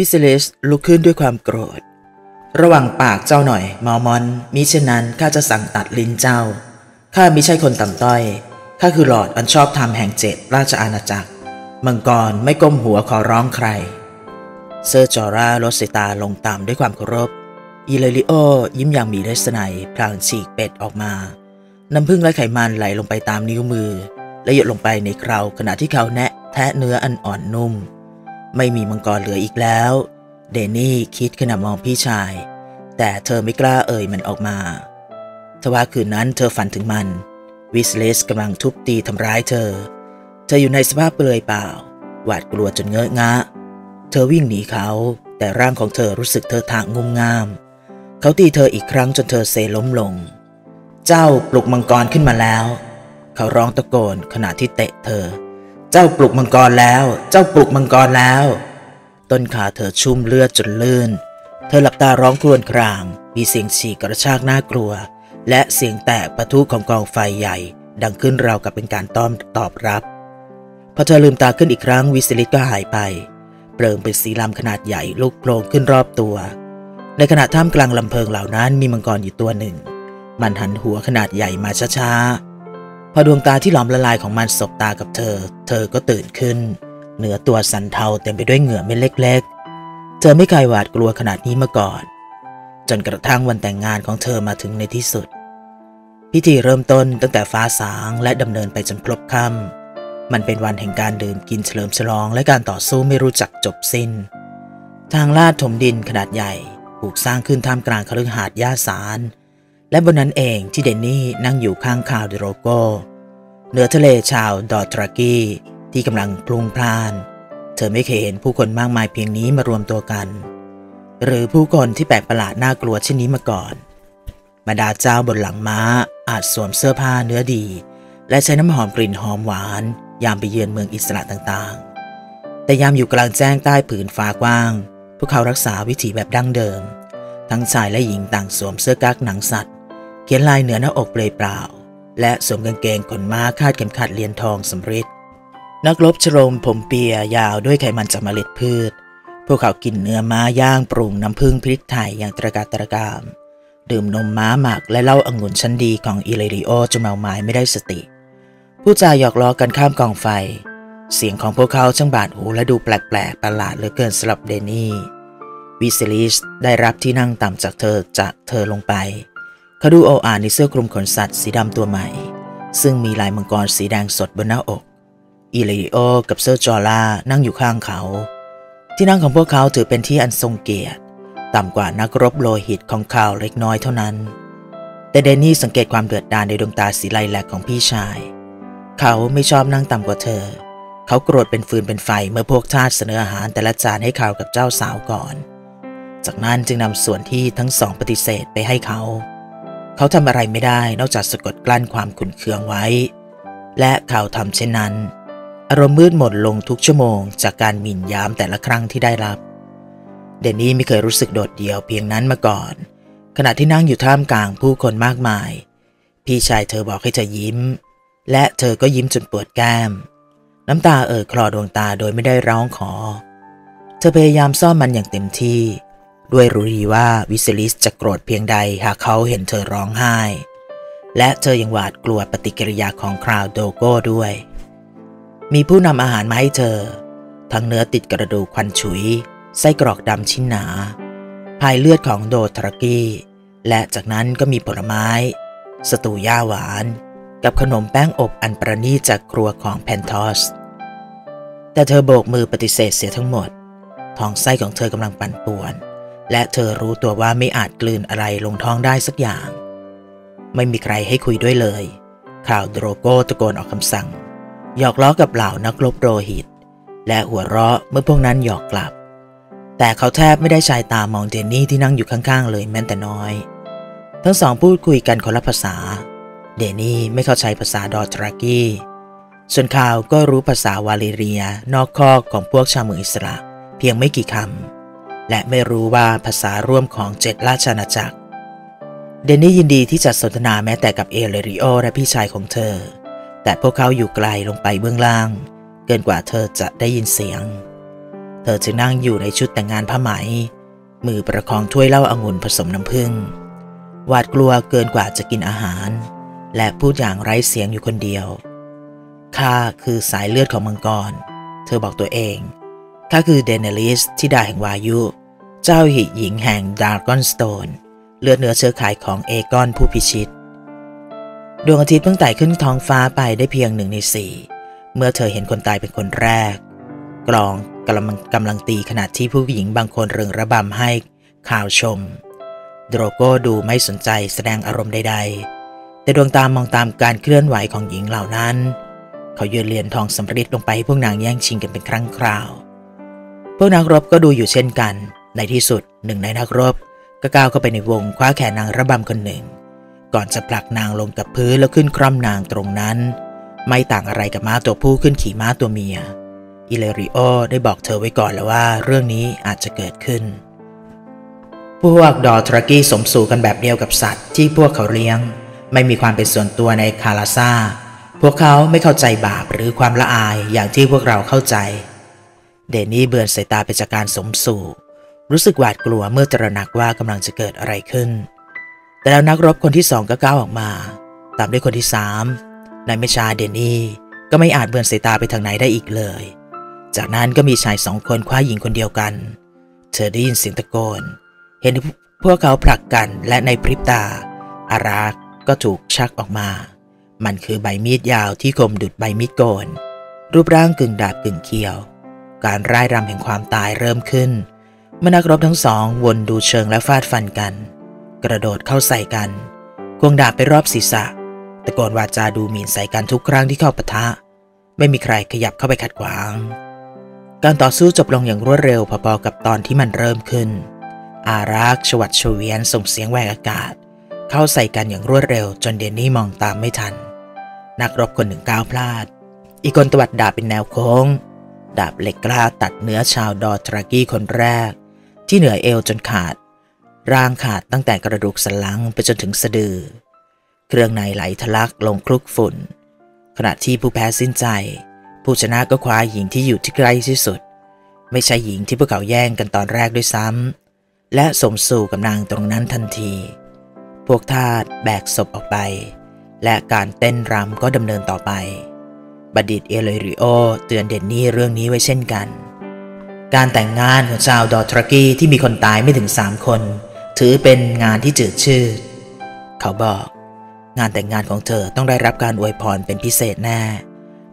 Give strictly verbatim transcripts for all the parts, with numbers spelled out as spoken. วิเซเลสลุกขึ้นด้วยความโกรธระวังปากเจ้าหน่อยมอมอนมิเช่นนั้นข้าจะสั่งตัดลิ้นเจ้าข้ามิใช่คนต่ำต้อยข้าคือหลอร์ดอันชอบธรรมแห่งเจ็ดราชอาณาจักรมังกรไม่ก้มหัวขอร้องใครเซอร์จอร่าโรเซตาลงตามด้วยความเคารพอิเลริโอยิ้มอย่างมีเลสไนพลางฉีกเป็ดออกมาน้ำผึ้งและไขมันไหลลงไปตามนิ้วมือและหยดลงไปในเคราขณะที่เขาแนะแทะเนื้ออันอ่อนนุ่มไม่มีมังกรเหลืออีกแล้วเดนี่คิดขณะมองพี่ชายแต่เธอไม่กล้าเอ่ยมันออกมาทว่าคืนนั้นเธอฝันถึงมันวิสเลสกำลังทุบตีทำร้ายเธอเธออยู่ในสภาพเปลือยเปล่าหวาดกลัวจนเงอะงะเธอวิ่งหนีเขาแต่ร่างของเธอรู้สึกเธอทางงุ่มง่ามเขาตีเธออีกครั้งจนเธอเซล้มลงเจ้าปลุกมังกรขึ้นมาแล้วเขาร้องตะโกนขณะที่เตะเธอเจ้าปลุกมังกรแล้วเจ้าปลุกมังกรแล้วต้นขาเธอชุ่มเลือดจนลื่นเธอหลับตาร้องครวญครางมีเสียงฉี่กระชากน่ากลัวและเสียงแตกปะทุของกองไฟใหญ่ดังขึ้นราวกับเป็นการต้อนตอบรับพอเธอลืมตาขึ้นอีกครั้งวิสลิตก็หายไปเปลิงเป็นสีดำขนาดใหญ่ลุกโผล่ขึ้นรอบตัวในขณะท่ามกลางลำเพลิงเหล่านั้นมีมังกรอยู่ตัวหนึ่งมันหันหัวขนาดใหญ่มาช้าๆพอดวงตาที่หลอมละลายของมันสบตากับเธอเธอก็ตื่นขึ้นเหนือตัวสันเทาเต็มไปด้วยเหงื่อเม็ดเล็กๆเธอไม่เคยหวาดกลัวขนาดนี้มาก่อนจนกระทั่งวันแต่งงานของเธอมาถึงในที่สุดพิธีเริ่มต้นตั้งแต่ฟ้าสางและดำเนินไปจนพลบค่ำมันเป็นวันแห่งการดื่มกินเฉลิมฉลองและการต่อสู้ไม่รู้จักจบสิ้นทางลาดถมดินขนาดใหญ่ถูกสร้างขึ้นท่ามกลางคฤหาสน์หญ้าสารและบนนั้นเองที่เดนนี่นั่งอยู่ข้างคาวดิโรโกเหนือทะเลชาวดอทรากีที่กำลังพลุงพล่านเธอไม่เคยเห็นผู้คนมากมายเพียงนี้มารวมตัวกันหรือผู้คนที่แปลกประหลาดน่ากลัวเช่นนี้มาก่อนบรรดาเจ้าบนหลังม้าอาจสวมเสื้อผ้าเนื้อดีและใช้น้ำหอมกลิ่นหอมหวานยามไปเยือนเมืองอิสระต่างๆแต่ยามอยู่กลางแจ้งใต้ผืนฟ้ากว้างพวกเขารักษาวิถีแบบดั้งเดิมทั้งชายและหญิงต่างสวมเสื้อกั๊กหนังสัตว์เขียนลายเหนือหน้าอกเปลือยเปล่าและสวมกางเกงขนม้าคาดเข็มขัดเลียนทองสำริดนักรบชโรมผมเปียยาวด้วยไขมันจากเมล็ดพืชพวกเขากินเนื้อม้าย่างปรุงน้ำผึ้งพริกไทยอย่างตระกาตระกามดื่มนมม้าหมักและเหล้าองุ่นชั้นดีของอิเลริโอจนเมาไม้ไม่ได้สติผู้จาหยอกล้อกันข้ามกองไฟเสียงของพวกเขาช่างบาดหูและดูแปลกๆประหลาดเหลือเกินสำหรับเดนี่วิเซลิสได้รับที่นั่งต่ำจากเธอจากเธอลงไปเขาดูโอ้อาในเสื้อคลุมขนสัตว์สีดำตัวใหม่ซึ่งมีลายมังกรสีแดงสดบนหน้าอกอิเลริโอกับเซอร์จอร่านั่งอยู่ข้างเขาที่นั่งของพวกเขาถือเป็นที่อันทรงเกียรติต่ำกว่านักรบโลหิตของเขาเล็กน้อยเท่านั้นแต่เดนนี่สังเกตความเดือดดาลในดวงตาสีไลแลกของพี่ชายเขาไม่ชอบนั่งต่ำกว่าเธอเขาโกรธเป็นฟืนเป็นไฟเมื่อพวกทาสเสนออาหารแต่ละจานให้เขากับเจ้าสาวก่อนจากนั้นจึงนำส่วนที่ทั้งสองปฏิเสธไปให้เขาเขาทำอะไรไม่ได้นอกจากสะกดกลั้นความขุ่นเคืองไว้และเขาทำเช่นนั้นอารมณ์มืดหมดลงทุกชั่วโมงจากการหมิ่นย้ำแต่ละครั้งที่ได้รับเดนนี่ไม่เคยรู้สึกโดดเดี่ยวเพียงนั้นมาก่อนขณะที่นั่งอยู่ท่ามกลางผู้คนมากมายพี่ชายเธอบอกให้เธอยิ้มและเธอก็ยิ้มจนปวดแก้มน้ำตาเอ่อคลอดวงตาโดยไม่ได้ร้องขอเธอพยายามซ่อนมันอย่างเต็มที่ด้วยรู้ดีว่าวิเซลิสจะโกรธเพียงใดหากเขาเห็นเธอร้องไห้และเธอยังหวาดกลัวปฏิกิริยาของคราวโดโก้ด้วยมีผู้นำอาหารมาให้เธอทั้งเนื้อติดกระดูกควันฉุยไส้กรอกดำชิ้นหนาพายเลือดของโดทรากีและจากนั้นก็มีผลไม้สตูย่าหวานกับขนมแป้งอบอันประณีตจากครัวของแพนทอสแต่เธอโบกมือปฏิเสธเสียทั้งหมดท้องไส้ของเธอกำลังปั่นป่วนและเธอรู้ตัวว่าไม่อาจกลืนอะไรลงท้องได้สักอย่างไม่มีใครให้คุยด้วยเลยข่าวโดโก้ตะโกนออกคำสั่งหยอกล้อกับเหล่านักรบโรหิตและหัวเราะเมื่อพวกนั้นหยอกกลับแต่เขาแทบไม่ได้สายตามองเดนนี่ที่นั่งอยู่ข้างๆเลยแม้แต่น้อยทั้งสองพูดคุยกันคนละภาษาเดนนี่ไม่เข้าใจภาษาดอทรากีส่วนข่าวก็รู้ภาษาวาเลเรียนอกข้อของพวกชาวเมืองอิสระเพียงไม่กี่คำและไม่รู้ว่าภาษาร่วมของเจ็ดราชอาณาจักรเดนนี่ยินดีที่จะสนทนาแม้แต่กับเอเลริโอและพี่ชายของเธอแต่พวกเขาอยู่ไกลลงไปเบื้องล่างเกินกว่าเธอจะได้ยินเสียง เธอจึงนั่งอยู่ในชุดแต่งงานผ้าไหมมือประคองถ้วยเหล้าองุ่นผสมน้ำผึ้งหวาดกลัวเกินกว่าจะกินอาหารและพูดอย่างไร้เสียงอยู่คนเดียวข้าคือสายเลือดของมังกรเธอบอกตัวเองข้าคือเดเนลิสธิดาแห่งวายุเจ้าหญิงแห่งดาร์กอนสโตนเลือดเนื้อเชื้อไขของเอกอนผู้พิชิตดวงอาทิตย์เพิ่งไต่ขึ้นท้องฟ้าไปได้เพียงหนึ่งในสี่เมื่อเธอเห็นคนตายเป็นคนแรกกลองกำลังกำลังตีขณะที่ผู้หญิงบางคนเริงระบำให้ข่าวชมโดโรโก้ดูไม่สนใจแสดงอารมณ์ใดๆแต่ดวงตามองตามการเคลื่อนไหวของหญิงเหล่านั้นเขาโยนเหรียญทองสำริดลงไปให้พวกนางแย่งชิงกันเป็นครั้งคราวพวกนักรบก็ดูอยู่เช่นกันในที่สุดหนึ่งในนักรบก็ก้าวเข้าไปในวงคว้าแขนนางระบำคนหนึ่งก่อนจะผลักนางลงกับพื้นแล้วขึ้นคร่อมนางตรงนั้นไม่ต่างอะไรกับม้าตัวผู้ขึ้นขี่ม้าตัวเมียอิเลริโอได้บอกเธอไว้ก่อนแล้วว่าเรื่องนี้อาจจะเกิดขึ้นพวกดอทรากี้สมสู่กันแบบเดียวกับสัตว์ที่พวกเขาเลี้ยงไม่มีความเป็นส่วนตัวในคาราซาพวกเขาไม่เข้าใจบาปหรือความละอายอย่างที่พวกเราเข้าใจเดนนี่เบือนสายตาไปจากการสมสู่รู้สึกหวาดกลัวเมื่อตระหนักว่ากำลังจะเกิดอะไรขึ้นแต่แล้วนักรบคนที่สองก็ก้าวออกมาตามด้วยคนที่สามนายเมชาเดนนี่ก็ไม่อาจเบือนสายตาไปทางไหนได้อีกเลยจากนั้นก็มีชายสองคนคว้าหญิงคนเดียวกันเธอได้ยินเสียงตะโกนเห็นพวกเขาผลักกันและในพริบตาอารักษ์ก็ถูกชักออกมามันคือใบมีดยาวที่คมดุจใบมีดโกนรูปร่างกึ่งดาบกึ่งเคี้ยวการร่ายรำแห่งความตายเริ่มขึ้นเมื่อนักรบทั้งสองวนดูเชิงและฟาดฟันกันกระโดดเข้าใส่กันควงดาบไปรอบศีรษะตะโกนวาจาดูหมิ่นใส่กันทุกครั้งที่เข้าปะทะไม่มีใครขยับเข้าไปขัดขวางการต่อสู้จบลงอย่างรวดเร็วพอๆกับตอนที่มันเริ่มขึ้นอารักษ์ชวัดเฉวียนส่งเสียงแหวกอากาศเข้าใส่กันอย่างรวดเร็วจนเดนนี่มองตามไม่ทันนักรบคนหนึ่งก้าวพลาดอีกคนตวัดดาบเป็นแนวโค้งดาบเหล็กกล้าตัดเนื้อชาวดอทรากี้คนแรกที่เหนือเอวจนขาดร่างขาดตั้งแต่กระดูกสันหลังไปจนถึงสะดือเครื่องในไหลทะลักลงคลุกฝุ่นขณะที่ผู้แพ้สิ้นใจผู้ชนะก็คว้าหญิงที่อยู่ที่ใกล้ที่สุดไม่ใช่หญิงที่พวกเขาแย่งกันตอนแรกด้วยซ้ำและสมสู่กับนางตรงนั้นทันทีพวกทาสแบกศพออกไปและการเต้นรำก็ดำเนินต่อไปบัณฑิตเอเลริโอเตือนเดนนี่เรื่องนี้ไว้เช่นกันการแต่งงานของชาวดอทรากี้ที่มีคนตายไม่ถึงสามคนถือเป็นงานที่จืดชืดเขาบอกงานแต่งงานของเธอต้องได้รับการอวยพรเป็นพิเศษแน่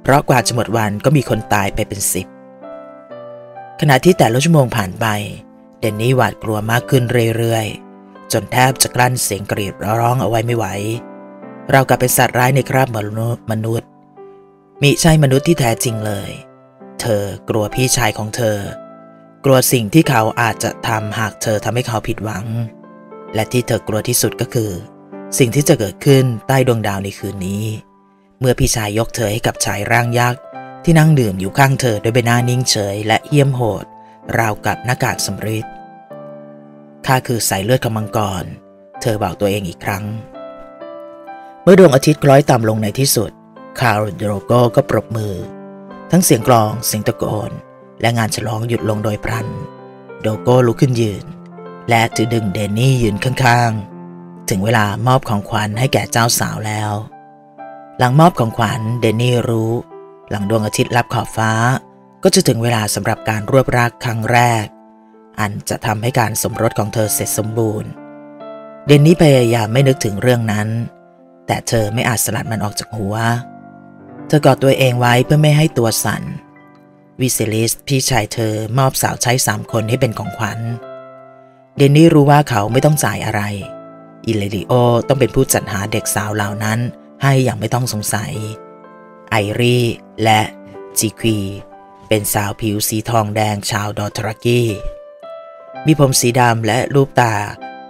เพราะกว่าจะหมดวันก็มีคนตายไปเป็นสิบขณะที่แต่ละชั่วโมงผ่านไปเดนนี่หวาดกลัวมากขึ้นเรื่อยๆจนแทบจะกลั้นเสียงกรีดร้องเอาไว้ไม่ไหวเรากลับเป็นสัตว์ร้ายในคราบมนุษย์มิใช่มนุษย์ที่แท้จริงเลยเธอกลัวพี่ชายของเธอกลัวสิ่งที่เขาอาจจะทำหากเธอทำให้เขาผิดหวังและที่เธอกลัวที่สุดก็คือสิ่งที่จะเกิดขึ้นใต้ดวงดาวในคืนนี้เมื่อพี่ชายยกเธอให้กับชายร่างยักษ์ที่นั่งดื่มอยู่ข้างเธอด้วยใบหน้านิ่งเฉยและเหี้ยมโหดราวกับหน้ากากสำริดข้าคือสายเลือดของมังกรเธอบอกตัวเองอีกครั้งเมื่อดวงอาทิตย์คล้อยต่ำลงในที่สุดคาร์โดโก้ก็ปรบมือทั้งเสียงกลองเสียงตะโกนและงานฉลองหยุดลงโดยพลันโดโก้ลุกขึ้นยืนและถือดึงเดนนี่ยืนข้างๆถึงเวลามอบของขวัญให้แก่เจ้าสาวแล้วหลังมอบของขวัญเดนนี่รู้หลังดวงอาทิตย์ลับขอบฟ้าก็จะถึงเวลาสำหรับการรวบรักครั้งแรกอันจะทำให้การสมรสของเธอเสร็จสมบูรณ์เดนนี่พยายามไม่นึกถึงเรื่องนั้นแต่เธอไม่อาจสลัดมันออกจากหัวเธอกอดตัวเองไว้เพื่อไม่ให้ตัวสั่นวิเซลิสพี่ชายเธอมอบสาวใช้สามคนให้เป็นของขวัญเดนนี่รู้ว่าเขาไม่ต้องจ่ายอะไรอิเลริโอต้องเป็นผู้จัดหาเด็กสาวเหล่านั้นให้อย่างไม่ต้องสงสัยไอรีและจิควีเป็นสาวผิวสีทองแดงชาวดอทรากี้มีผมสีดำและรูปตา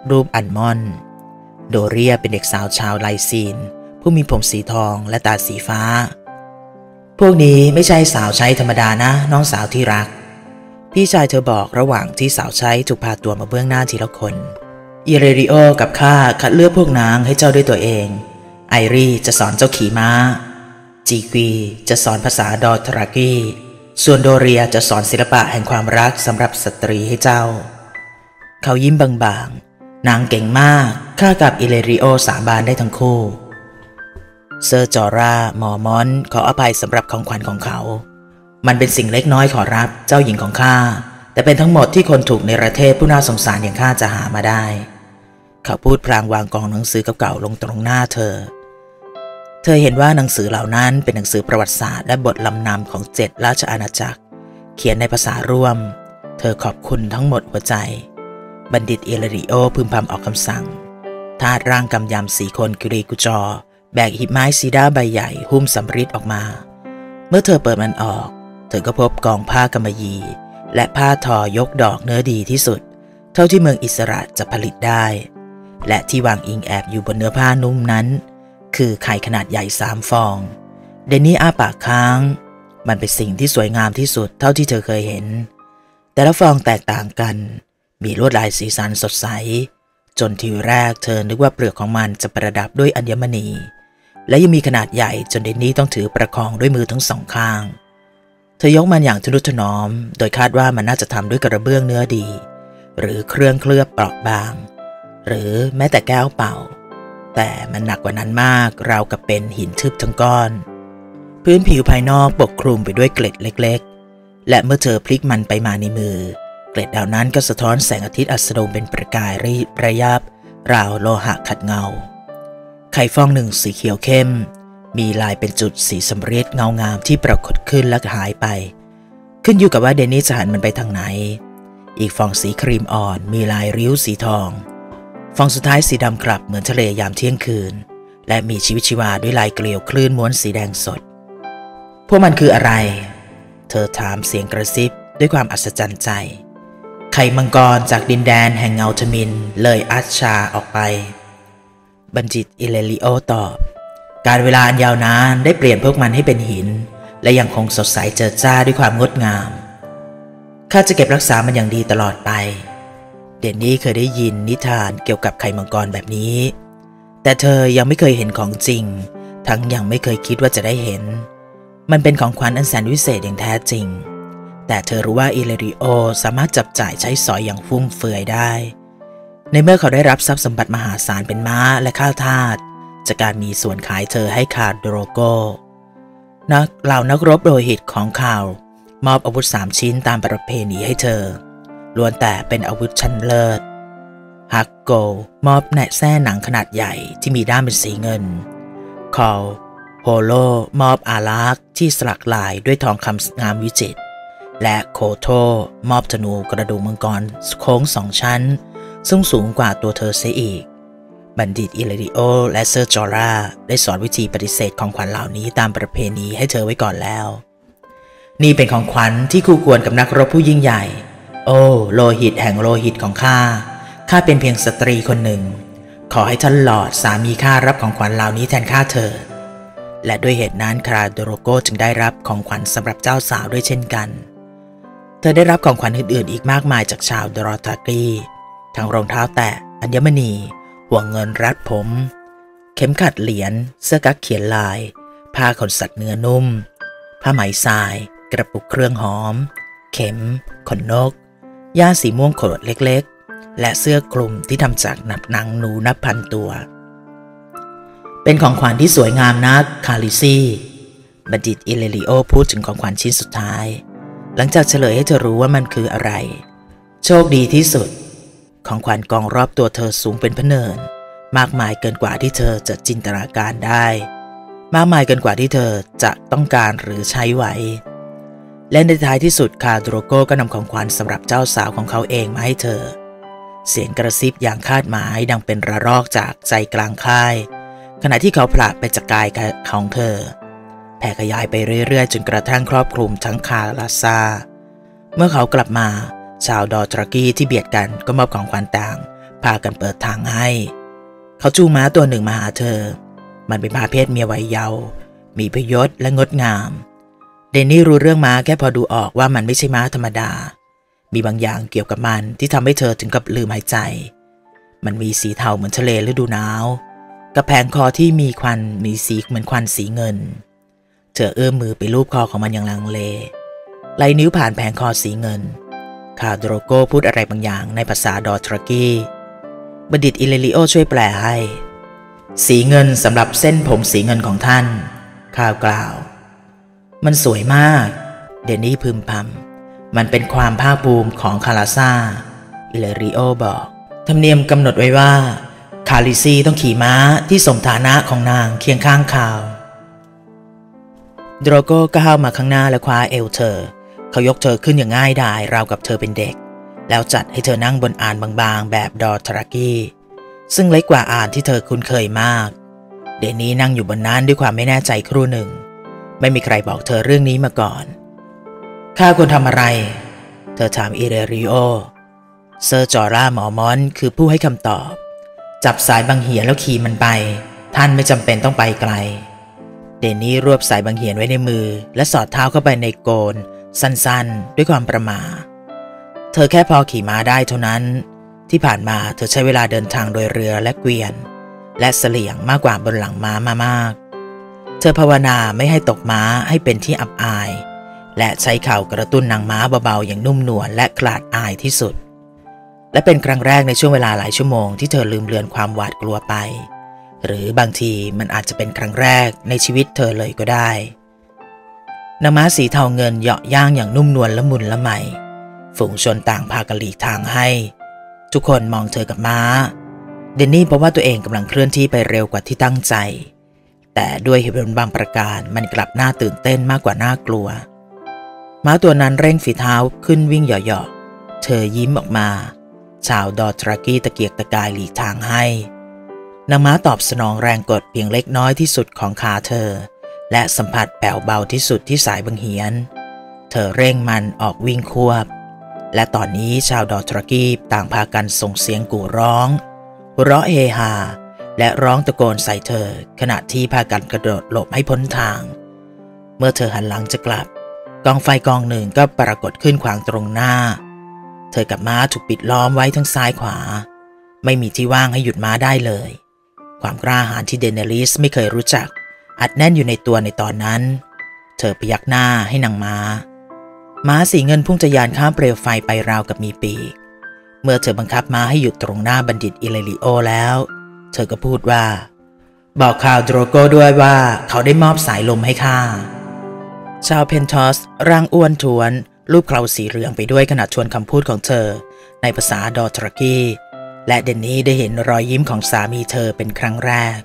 รูปอัลมอนด์โดเรียเป็นเด็กสาวชาวไลซีนผู้มีผมสีทองและตาสีฟ้าพวกนี้ไม่ใช่สาวใช้ธรรมดานะน้องสาวที่รักพี่ชายเธอบอกระหว่างที่สาวใช้ถูกพาตัวมาเบื้องหน้าทีละคนอิเรริโอกับข้าคัดเลือกพวกนางให้เจ้าด้วยตัวเองไอรีจะสอนเจ้าขี่ม้าจีกีจะสอนภาษาดอทรากี ส่วนโดเรียจะสอนศิลปะแห่งความรักสำหรับสตรีให้เจ้าเขายิ้มบางๆนางเก่งมากข้ากับอิเลริโอสาบานได้ทั้งคู่เซอร์จอร่าหมอมอนขออภัยสำหรับของขวัญของเขามันเป็นสิ่งเล็กน้อยขอรับเจ้าหญิงของข้าแต่เป็นทั้งหมดที่คนถูกในประเทศผู้น่าสงสารอย่างข้าจะหามาได้เขาพูดพลางวางกองหนังสือเก่าๆลงตรงหน้าเธอเธอเห็นว่าหนังสือเหล่านั้นเป็นหนังสือประวัติศาสตร์และบทลำนำของเจ็ดราชอาณาจักรเขียนในภาษาร่วมเธอขอบคุณทั้งหมดหัวใจบัณฑิตเอเลริโอพึมพำออกคำสั่งทาสร่างกำยำสี่คนกิริกุจอแบกหีบไม้ซีดาใบใหญ่หุ้มสำริดออกมาเมื่อเธอเปิดมันออกเธอก็พบกองผ้ากำมะหยี่และผ้าทอยกดอกเนื้อดีที่สุดเท่าที่เมืองอิสระจะผลิตได้และที่วางอิงแอบอยู่บนเนื้อผ้านุ่มนั้นคือไข่ขนาดใหญ่สามฟองเดนนี่อ้าปากค้างมันเป็นสิ่งที่สวยงามที่สุดเท่าที่เธอเคยเห็นแต่ละฟองแตกต่างกันมีลวดลายสีสันสดใสจนทีแรกเธอนึกว่าเปลือกของมันจะประดับด้วยอัญมณีและยังมีขนาดใหญ่จนเดนนี่ต้องถือประคองด้วยมือทั้งสองข้างเธอยกมันอย่างทนุถนอมโดยคาดว่ามันน่าจะทำด้วยกระเบื้องเนื้อดีหรือเครื่องเคลือบเปราะบางหรือแม้แต่แก้วเป่าแต่มันหนักกว่านั้นมากราวกับเป็นหินทึบทั้งก้อนพื้นผิวภายนอกปกคลุมไปด้วยเกล็ดเล็กๆและเมื่อเธอพลิกมันไปมาในมือเกล็ดเหล่านั้นก็สะท้อนแสงอาทิตย์อัสดงเป็นประกายระยับราวโลหะขัดเงาไข่ฟองหนึ่งสีเขียวเข้มมีลายเป็นจุดสีสำริดเงางามที่ปรากฏขึ้นและหายไปขึ้นอยู่กับว่าเดนนี่จะหันมันไปทางไหนอีกฟองสีครีมอ่อนมีลายริ้วสีทองฟองสุดท้ายสีดำกลับเหมือนทะเลยามเที่ยงคืนและมีชีวิตชีวาด้วยลายเกลียวคลื่นม้วนสีแดงสดพวกมันคืออะไรเธอถามเสียงกระซิบด้วยความอัศจรรย์ใจไข่มังกรจากดินแดนแห่งเงาทมิฬเลยอัชชาออกไปบัณฑิตอิเลริโอตอบการเวลาอันยาวนานได้เปลี่ยนพวกมันให้เป็นหินและยังคงสดใสเจิดจ้าด้วยความงดงามข้าจะเก็บรักษามันอย่างดีตลอดไปเดนนี่เคยได้ยินนิทานเกี่ยวกับไข่มังกรแบบนี้แต่เธอยังไม่เคยเห็นของจริงทั้งยังไม่เคยคิดว่าจะได้เห็นมันเป็นของขวัญอันแสนวิเศษอย่างแท้จริงแต่เธอรู้ว่าอิเลริโอสามารถจับจ่ายใช้สอยอย่างฟุ่มเฟือยได้ในเมื่อเขาได้รับทรัพย์สมบัติมหาศาลเป็นม้าและข้าวทาสจากการมีส่วนขายเธอให้คาโดโรโกนักเหล่านักรบโดหิตของเขามอบอาวุธสามชิ้นตามประเพณีให้เธอล้วนแต่เป็นอาวุธชั้นเลิศฮักโกมอบแหนแส้หนังขนาดใหญ่ที่มีด้ามเป็นสีเงินคอลโฮโลมอบอาลักษ์ที่สลักลายด้วยทองคำงามวิจิตรและโคโทมอบธนูกระดูกมังกรโค้งสองชั้นซึ่งสูงกว่าตัวเธอเสียอีกบัณฑิตอิเลริโอและเซอร์จอร่าได้สอนวิธีปฏิเสธของขวัญเหล่านี้ตามประเพณีให้เธอไว้ก่อนแล้วนี่เป็นของขวัญที่คู่ควรกับนักรบผู้ยิ่งใหญ่โอ้โลหิตแห่งโลหิตของข้าข้าเป็นเพียงสตรีคนหนึ่งขอให้ท่านหลอดสามีข้ารับของขวัญเหล่านี้แทนข้าเถิดและด้วยเหตุนั้นคาโดโรโกจึงได้รับของขวัญสำหรับเจ้าสาวด้วยเช่นกันเธอได้รับของขวัญอื่นๆอีกมากมายจากชาวดรอทากีทั้งรองเท้าแตะอัญมณีห่วงเงินรัดผมเข็มขัดเหรียญเสื้อกั๊กเขียนลายผ้าขนสัตว์เนื้อนุ่มผ้าไหมทรายกระปุกเครื่องหอมเข็มขนนกย่าสีม่วงขดเล็กๆและเสื้อคลุมที่ทำจากหนับหนังหนูนับพันตัวเป็นของขวัญที่สวยงามนักคาลิซี่บัณฑิตอิเลริโอพูดถึงของขวัญชิ้นสุดท้ายหลังจากเฉลยให้เธอรู้ว่ามันคืออะไรโชคดีที่สุดของขวัญกองรอบตัวเธอสูงเป็นพระเนินมากมายเกินกว่าที่เธอจะจินตนาการได้มากมายเกินกว่าที่เธอจะต้องการหรือใช้ไหวและในท้ายที่สุดคาโดโรโกก็นำของขวัญสำหรับเจ้าสาวของเขาเองมาให้เธอเสียงกระซิบอย่างคาดหมายดังเป็นระลอกจากใจกลางค่ายขณะที่เขาผลัดไปจากกายของเธอแผ่ขยายไปเรื่อยๆจนกระทั่งครอบคลุมทั้งคาราซาเมื่อเขากลับมาชาวดอทรากีที่เบียดกันก็มอบของขวัญต่างพากันเปิดทางให้เขาจูงม้าตัวหนึ่งมาหาเธอมันเป็นม้าเพศเมียวัยเยาว์มีพยศและงดงามเดนนี่รู้เรื่องม้าแค่พอดูออกว่ามันไม่ใช่ม้าธรรมดามีบางอย่างเกี่ยวกับมันที่ทำให้เธอถึงกับลืมหายใจมันมีสีเทาเหมือนทะเลฤดูหนาวกระแพงคอที่มีควันมีสีเหมือนควันสีเงินเธอเอื้อมมือไปลูบคอของมันอย่างลังเล ไหลนิ้วผ่านแผงคอสีเงินคาโดโก้พูดอะไรบางอย่างในภาษาดอทรากี้บัณฑิตอิเลริโอช่วยแปลให้สีเงินสำหรับเส้นผมสีเงินของท่านคากล่าวมันสวยมากเดนนี่พึมพำมันเป็นความภาคภูมิของคาราซาอิเลริโอบอกธรรมเนียมกำหนดไว้ว่าคาลิซีต้องขี่ม้าที่สมฐานะของนางเคียงข้างข่าวโดโก้ก้าวมาข้างหน้าและคว้าเอวเธอเขายกเธอขึ้นอย่างง่ายดายราวกับเธอเป็นเด็กแล้วจัดให้เธอนั่งบนอานบางๆแบบดอทรากี้ซึ่งเล็กกว่าอานที่เธอคุ้นเคยมากเดนนี่นั่งอยู่บนนั้นด้วยความไม่แน่ใจครู่หนึ่งไม่มีใครบอกเธอเรื่องนี้มาก่อนข้าควรทำอะไรเธอถามอิเลริโอเซอร์จอร่าหมอมอนคือผู้ให้คำตอบจับสายบางเหียนแล้วขี่มันไปท่านไม่จำเป็นต้องไปไกลเดนนี่รวบสายบางเหียนไว้ในมือและสอดเท้าเข้าไปในโกนสั้นๆด้วยความประหม่าเธอแค่พอขี่ม้าได้เท่านั้นที่ผ่านมาเธอใช้เวลาเดินทางโดยเรือและเกวียนและเสลียงมากกว่าบนหลังม้ามามากเธอภาวนาไม่ให้ตกม้าให้เป็นที่อับอายและใช้เข่ากระตุ้นนางม้าเบาๆอย่างนุ่มนวลและขลาดอายที่สุดและเป็นครั้งแรกในช่วงเวลาหลายชั่วโมงที่เธอลืมเลือนความหวาดกลัวไปหรือบางทีมันอาจจะเป็นครั้งแรกในชีวิตเธอเลยก็ได้นางม้าสีเทาเงินเหยาะย่างอย่างนุ่มนวลละมุนละไมฝูงชนต่างพากันหลีกทางให้ทุกคนมองเธอกับม้าเดนนี่เพราะว่าตัวเองกำลังเคลื่อนที่ไปเร็วกว่าที่ตั้งใจแต่ด้วยเหตุผลบางประการมันกลับน่าตื่นเต้นมากกว่าน่ากลัวม้าตัวนั้นเร่งฝีเท้าขึ้นวิ่งเหยาะๆเธอยิ้มออกมาชาวดอทรากี้ตะเกียกตะกายหลีกทางให้นางม้าตอบสนองแรงกดเพียงเล็กน้อยที่สุดของขาเธอและสัมผัสแผ่วเบาที่สุดที่สายบังเหียนเธอเร่งมันออกวิ่งควบและตอนนี้ชาวดอทรากี้ต่างพากันส่งเสียงกู่ร้องร้องเฮฮาและร้องตะโกนใส่เธอขณะที่พากันกระโดดหลบให้พ้นทางเมื่อเธอหันหลังจะกลับกองไฟกองหนึ่งก็ปรากฏขึ้นขวางตรงหน้าเธอกับม้าถูกปิดล้อมไว้ทั้งซ้ายขวาไม่มีที่ว่างให้หยุดม้าได้เลยความกล้าหาญที่เดเนลิสไม่เคยรู้จักอัดแน่นอยู่ในตัวในตอนนั้นเธอพยักหน้าให้นางม้าม้าสีเงินพุ่งทะยานข้ามเปลวไฟไปราวกับมีปีกเมื่อเธอบังคับม้าให้หยุดตรงหน้าบัณฑิตอิเลริโอแล้วเธอก็พูดว่าบอกข่าวโดรโก้ด้วยว่าเขาได้มอบสายลมให้ข้าชาวเพนทอสร่างอ้วนท้วนรูปเคราสีเหลืองไปด้วยขณะชวนคำพูดของเธอในภาษาดอทรากี้และเดนนี่ได้เห็นรอยยิ้มของสามีเธอเป็นครั้งแรก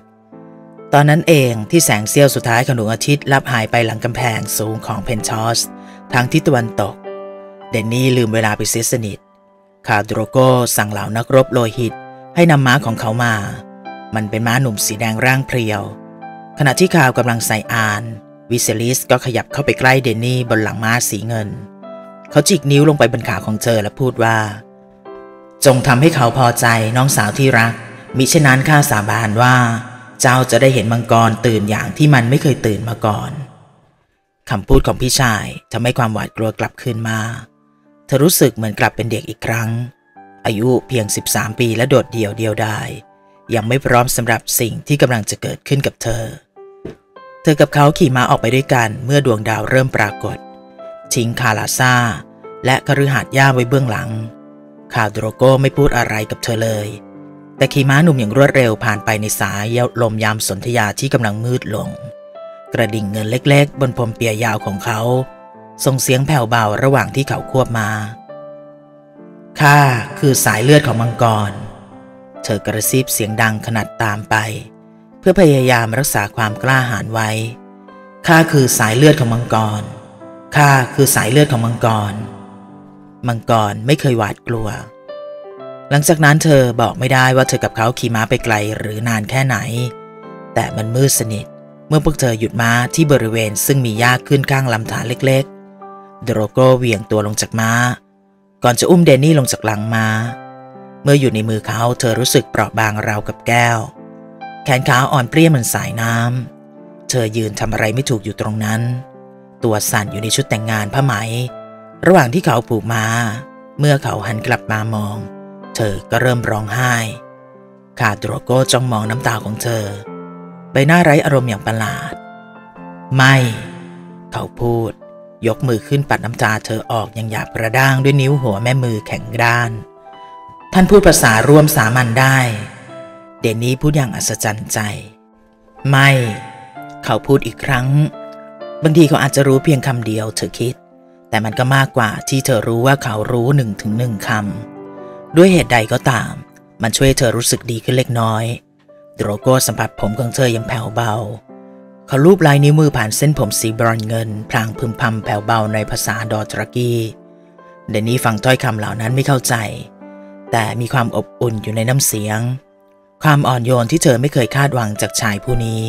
ตอนนั้นเองที่แสงเสี้ยวสุดท้ายของดวงอาทิตย์ลับหายไปหลังกำแพงสูงของเพนทอสทางทิศตะวันตกเดนนี่ลืมเวลาไปเสียสนิทคาโดโก้สั่งเหล่านักรบโลหิตให้นำม้าของเขามามันเป็นม้าหนุ่มสีแดงร่างเพรียวขณะที่คาวกำลังใส่อานวิเซลิสก็ขยับเข้าไปใกล้เดนนี่บนหลังม้าสีเงินเขาจิกนิ้วลงไปบนขาของเธอและพูดว่าจงทำให้เขาพอใจน้องสาวที่รักมิฉะนั้นข้าสาบานว่าเจ้าจะได้เห็นมังกรตื่นอย่างที่มันไม่เคยตื่นมาก่อนคำพูดของพี่ชายทำให้ความหวาดกลัวกลับคืนมาเธอรู้สึกเหมือนกลับเป็นเด็กอีกครั้งอายุเพียงสิบสามปีและโดดเดี่ยวเดียวดายยังไม่พร้อมสำหรับสิ่งที่กำลังจะเกิดขึ้นกับเธอเธอกับเขาขี่ม้าออกไปด้วยกันเมื่อดวงดาวเริ่มปรากฏทิ้งคาลาซาและคฤหาสน์ย่าไว้เบื้องหลังคาโดโก้ไม่พูดอะไรกับเธอเลยแต่ขี่ม้าหนุ่มอย่างรวดเร็วผ่านไปในสายลมยามสนธยาที่กำลังมืดลงกระดิ่งเงินเล็กๆบนพรมเปียยาวของเขาส่งเสียงแผ่วเบาระหว่างที่เขาควบม้าข้าคือสายเลือดของมังกรเธอกระซิบเสียงดังขนาดตามไปเพื่อพยายามรักษาความกล้าหาญไว้ข้าคือสายเลือดของมังกรข้าคือสายเลือดของมังกรมังกรไม่เคยหวาดกลัวหลังจากนั้นเธอบอกไม่ได้ว่าเธอกับเขาขี่ม้าไปไกลหรือนานแค่ไหนแต่มันมืดสนิทเมื่อพวกเธอหยุดม้าที่บริเวณซึ่งมีหญ้าขึ้นข้างลำธารเล็กๆโดโรโก้เหวี่ยงตัวลงจากม้าก่อนจะอุ้มเดนนี่ลงจากหลังม้าเมื่ออยู่ในมือเขาเธอรู้สึกเปราะบางราวกับแก้วแขนขาอ่อนเปรี้ยเหมือนสายน้ำเธอยืนทำอะไรไม่ถูกอยู่ตรงนั้นตัวสั่นอยู่ในชุดแต่งงานผ้าไหมระหว่างที่เขาผูกม้าเมื่อเขาหันกลับมามองเธอก็เริ่มร้องไห้คาโดโก้จ้องมองน้ำตาของเธอใบหน้าไร้อารมณ์อย่างประหลาดไม่เขาพูด ยกมือขึ้นปัดน้ำตาเธอออกอย่างหยาบกระด้างด้วยนิ้วหัวแม่มือแข็งด้านท่านพูดภาษาร่วมสามัญได้เดนนี่พูดอย่างอัศจรรย์ใจไม่เขาพูดอีกครั้งบางทีเขาอาจจะรู้เพียงคำเดียวเธอคิดแต่มันก็มากกว่าที่เธอรู้ว่าเขารู้หนึ่งถึงหนึ่งคำด้วยเหตุใดก็ตามมันช่วยเธอรู้สึกดีขึ้นเล็กน้อยโดโก้สัมผัสผมของเธออย่างแผ่วเบาเขาลูบลายนิ้วมือผ่านเส้นผมสีบรอนซ์เงินพลางพึมพำแผ่วเบาในภาษาดอทรากีเดนนี่ฟังถ้อยคำเหล่านั้นไม่เข้าใจแต่มีความอบอุ่นอยู่ในน้ำเสียงความอ่อนโยนที่เธอไม่เคยคาดหวังจากชายผู้นี้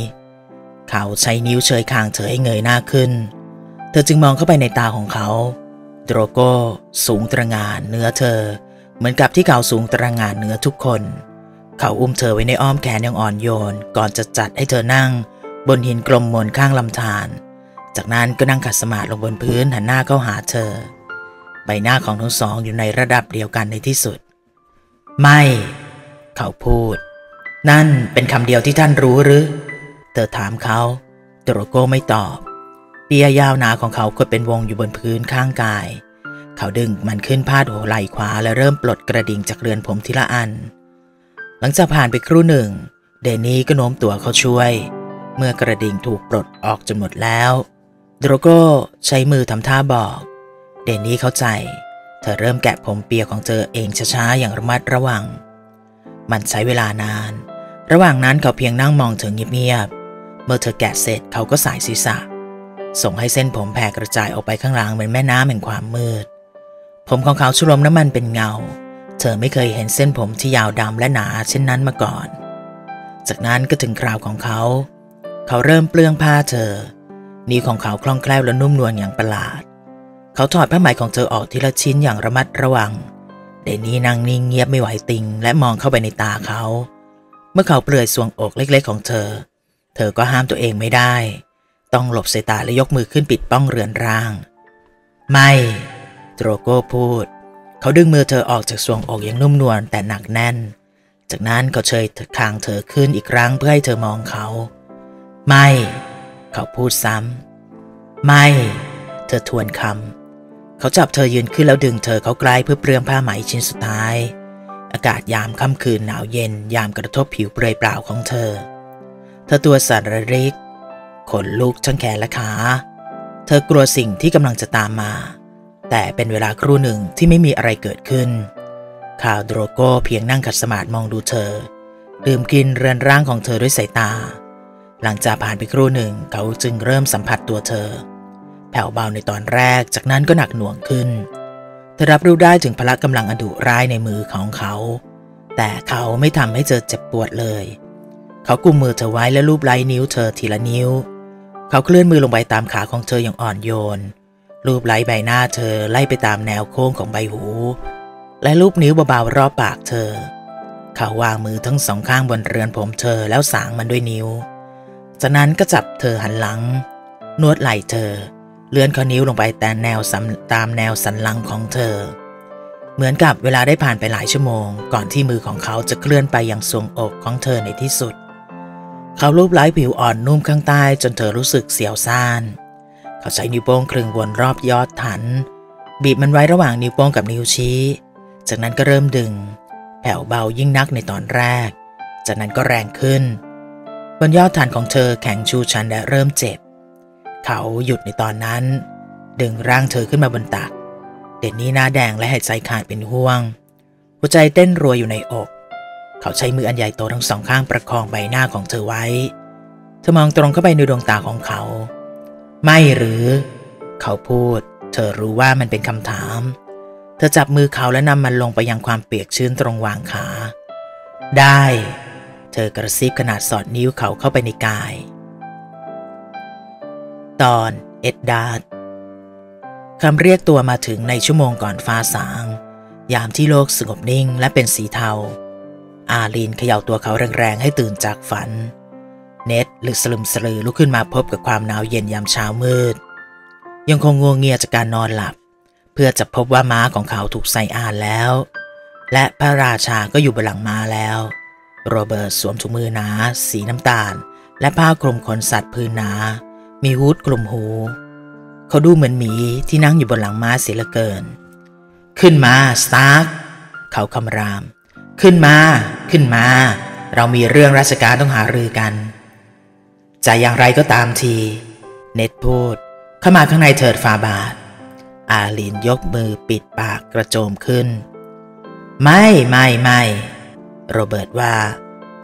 เขาใช้นิ้วเชยคางเธอให้เงยหน้าขึ้นเธอจึงมองเข้าไปในตาของเขาโดโรโก้สูงตระหง่านเนื้อเธอเหมือนกับที่เขาสูงตระหง่านเนื้อทุกคนเขาอุ้มเธอไว้ในอ้อมแขนอย่างอ่อนโยนก่อนจะจัดให้เธอนั่งบนหินกลมมนข้างลำธารจากนั้นก็นั่งขัดสมาธิลงบนพื้นหันหน้าเข้าหาเธอใบหน้าของทั้งสองอยู่ในระดับเดียวกันในที่สุดไม่เขาพูดนั่นเป็นคำเดียวที่ท่านรู้หรือเธอถามเขาโดโรโก้ไม่ตอบเปียยาวหนาของเขากดเป็นวงอยู่บนพื้นข้างกายเขาดึงมันขึ้นพาดหัวไหล่ขวาและเริ่มปลดกระดิ่งจากเรือนผมทีละอันหลังจากผ่านไปครู่หนึ่งเดนี่ก็โน้มตัวเขาช่วยเมื่อกระดิ่งถูกปลดออกจนหมดแล้วโดโก้ใช้มือทำท่าบอกเดนี่เข้าใจเธอเริ่มแกะผมเปียของเธอเองช้าๆอย่างระมัดระวังมันใช้เวลานานระหว่างนั้นเขาเพียงนั่งมองเธอเงียบๆเมื่อเธอแกะเสร็จเขาก็สายศีรษะส่งให้เส้นผมแผ่กระจายออกไปข้างล่างเหมือนแม่น้ำแห่งความมืดผมของเขาชุลมน้ำมันเป็นเงาเธอไม่เคยเห็นเส้นผมที่ยาวดำและหนาเช่นนั้นมาก่อนจากนั้นก็ถึงคราวของเขาเขาเริ่มเปลื้องผ้าเธอนิ้วของเขาคล่องแคล่วและนุ่มนวลอย่างประหลาดเขาถอดผ้าไหมของเธอออกทีละชิ้นอย่างระมัดระวังเดนี่นั่งนิ่งเงียบไม่ไหวติงและมองเข้าไปในตาเขาเมื่อเขาเปลือยสวงอกเล็กๆของเธอเธอก็ห้ามตัวเองไม่ได้ต้องหลบสายตาและยกมือขึ้นปิดป้องเรือนร่างไม่โดโรโก้พูดเขาดึงมือเธอออกจากสวงอกอย่างนุ่มนวลแต่หนักแน่นจากนั้นเขาเชยคางเธอขึ้นอีกครั้งเพื่อให้เธอมองเขาไม่เขาพูดซ้ำไม่เธอทวนคำเขาจับเธอยืนขึ้นแล้วดึงเธอเขาใกล้เพื่อเปลื้องผ้าไหมชิ้นสุดท้ายอากาศยามค่ำคืนหนาวเย็นยามกระทบผิวเปลือยเปล่าของเธอเธอตัวสั่นระริกขนลุกทั้งแขนและขาเธอกลัวสิ่งที่กำลังจะตามมาแต่เป็นเวลาครู่หนึ่งที่ไม่มีอะไรเกิดขึ้นคาวโดโรโก้เพียงนั่งขัดสมาธิมองดูเธอดื่มกินเรือนร่างของเธอด้วยสายตาหลังจากผ่านไปครู่หนึ่งเขาจึงเริ่มสัมผัสตัวเธอแผ่วเบาในตอนแรกจากนั้นก็หนักหน่วงขึ้นเธอรับรู้ได้ถึงพละกำลังอันดุร้ายในมือของเขาแต่เขาไม่ทำให้เธอเจ็บปวดเลยเขากุมมือเธอไว้และลูบไล้นิ้วเธอทีละนิ้วเขาเคลื่อนมือลงไปตามขาของเธออย่างอ่อนโยนลูบไล้ใบหน้าเธอไล่ไปตามแนวโค้งของใบหูและลูบนิ้วเบาๆรอบปากเธอเขาวางมือทั้งสองข้างบนเรือนผมเธอแล้วสางมันด้วยนิ้วจากนั้นก็จับเธอหันหลังนวดไหล่เธอเลื่อนข้อนิ้วลงไปแต่แนวตามแนวสันหลังของเธอเหมือนกับเวลาได้ผ่านไปหลายชั่วโมงก่อนที่มือของเขาจะเคลื่อนไปยังทรวงอกของเธอในที่สุดเขาลูบไล้ผิวอ่อนนุ่มข้างใต้จนเธอรู้สึกเสียวซ่านเขาใช้นิ้วโป้งครึ่งวนรอบยอดฐานบีบมันไว้ระหว่างนิ้วโป้งกับนิ้วชี้จากนั้นก็เริ่มดึงแผ่วเบายิ่งนักในตอนแรกจากนั้นก็แรงขึ้นบนยอดฐานของเธอแข็งชูชันและเริ่มเจ็บเขาหยุดในตอนนั้นดึงร่างเธอขึ้นมาบนตักเดนนี่หน้าแดงและหายใจขาดเป็นห่วงหัวใจเต้นรัวอยู่ในอกเขาใช้มืออันใหญ่โตทั้งสองข้างประคองใบหน้าของเธอไว้เธอมองตรงเข้าไปในดวงตาของเขาไม่หรือเขาพูดเธอรู้ว่ามันเป็นคำถามเธอจับมือเขาและนำมันลงไปยังความเปียกชื้นตรงวางขาได้เธอกระซิบขนาดสอดนิ้วเขาเข้าไปในกายตอนเอ็ดดาร์ดคำเรียกตัวมาถึงในชั่วโมงก่อนฟ้าสางยามที่โลกสงบนิ่งและเป็นสีเทาอาลีนเขย่าตัวเขาแรงๆให้ตื่นจากฝันเน็ตหรือสลึมสลือลุกขึ้นมาพบกับความหนาวเย็นยามเช้ามืดยังคงงัวเงียจากการนอนหลับเพื่อจะพบว่าม้าของเขาถูกไซอาร์แล้วและพระราชาก็อยู่บนหลังม้าแล้วโรเบิร์ตสวมถุงมือหนาสีน้ำตาลและผ้าคลุมขนสัตว์พื้นหนามีฮู้ดคลุมหู เขาดูเหมือนหมีที่นั่งอยู่บนหลังม้าเสียเหลือเกินขึ้นมาสตาร์คเขาคำรามขึ้นมาขึ้นมาเรามีเรื่องราชการต้องหารือกันจะอย่างไรก็ตามทีเน็ตพูดเข้ามาข้างในเถิดฟาบาทอาลินยกมือปิดปากกระโจมขึ้นไม่ไม่ไม่โรเบิร์ตว่า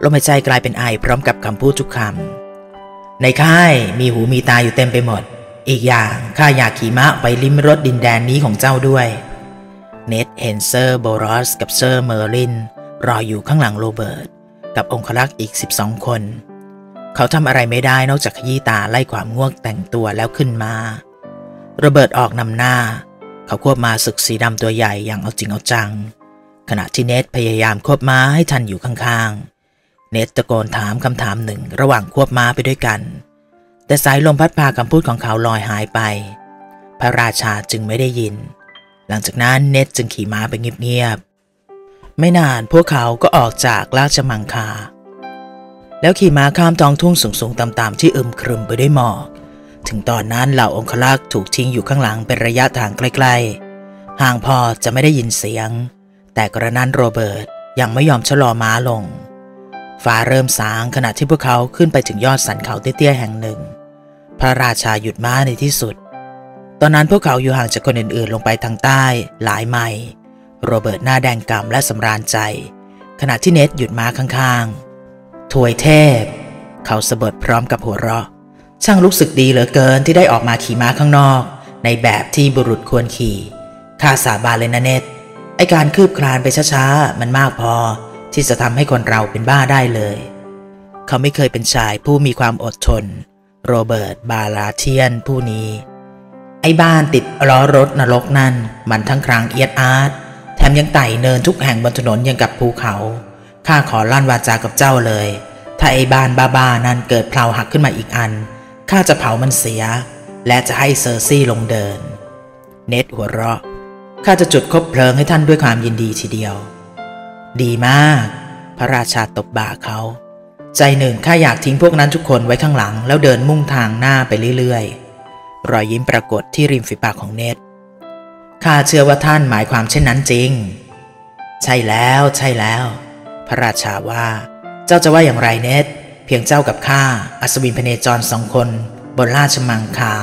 ลมหายใจกลายเป็นไอพร้อมกับคำพูดทุกคำในค่ายมีหูมีตาอยู่เต็มไปหมดอีกอย่างข้าอยากขี่ม้าไปลิ้มรสดินแดนนี้ของเจ้าด้วยเน็ตเฮนเซอร์โบรอสกับเซอร์เมอร์ลินรออยู่ข้างหลังโรเบิร์ตกับองครักษ์อีกสิบสองคนเขาทำอะไรไม่ได้นอกจากขยี้ตาไล่ความง่วงแต่งตัวแล้วขึ้นมาโรเบิร์ตออกนำหน้าเขาควบม้าศึกสีดำตัวใหญ่อย่างเอาจริงเอาจังขณะที่เน็ตพยายามควบม้าให้ทันอยู่ข้างๆเน็ตตะโกนถามคำถามหนึ่งระหว่างควบม้าไปด้วยกันแต่สายลมพัดพาคำพูดของเขาลอยหายไปพระราชาจึงไม่ได้ยินหลังจากนั้นเน็ตจึงขี่ม้าไปเงียบๆไม่นานพวกเขาก็ออกจากราชมังคาแล้วขี่ม้าข้ามท้องทุ่งสูงๆต่ำๆที่อึมครึมไปด้วยหมอกถึงตอนนั้นเหล่าองครักษ์ถูกทิ้งอยู่ข้างหลังเป็นระยะทางใกล้ๆห่างพอจะไม่ได้ยินเสียงแต่กระนั้นโรเบิร์ตยังไม่ยอมชะลอม้าลงฟ้าเริ่มสางขณะที่พวกเขาขึ้นไปถึงยอดสันเขาเตี้ยๆแห่งหนึ่งพระราชาหยุดม้าในที่สุดตอนนั้นพวกเขาอยู่ห่างจากคนอื่นๆลงไปทางใต้หลายไมล์โรเบิร์ตหน้าแดงก่ำและสำราญใจขณะที่เน็ตหยุดม้าข้างๆถวยเทพเขาสะบัดพร้อมกับหัวเราะช่างรู้สึกดีเหลือเกินที่ได้ออกมาขี่ม้าข้างนอกในแบบที่บุรุษควรขี่ข้าสาบานเลยนะเน็ตไอการคืบคลานไปช้าๆมันมากพอที่จะทำให้คนเราเป็นบ้าได้เลยเขาไม่เคยเป็นชายผู้มีความอดทนโรเบิร์ตบาลาเทียนผู้นี้ไอ้บ้านติดล้อรถนรกนั่นมันทั้งครางเอียดอาร์ตแถมยังไต่เนินทุกแห่งบนถนนอย่างกับภูเขาข้าขอลั่นวาจากับเจ้าเลยถ้าไอ้บ้านบ้าๆนั่นเกิดเพลาหักขึ้นมาอีกอันข้าจะเผามันเสียและจะให้เซอร์ซี่ลงเดินเน็ตหัวเราะข้าจะจุดคบเพลิงให้ท่านด้วยความยินดีทีเดียวดีมากพระราชาตบบ่าเขาใจหนึ่งข้าอยากทิ้งพวกนั้นทุกคนไว้ข้างหลังแล้วเดินมุ่งทางหน้าไปเรื่อยๆรอยยิ้มปรากฏที่ริมฝีปากของเน็ตข้าเชื่อว่าท่านหมายความเช่นนั้นจริงใช่แล้วใช่แล้วพระราชาว่าเจ้าจะว่าอย่างไรเน็ตเพียงเจ้ากับข้าอัศวินพเนจรสองคนบนราชมังคา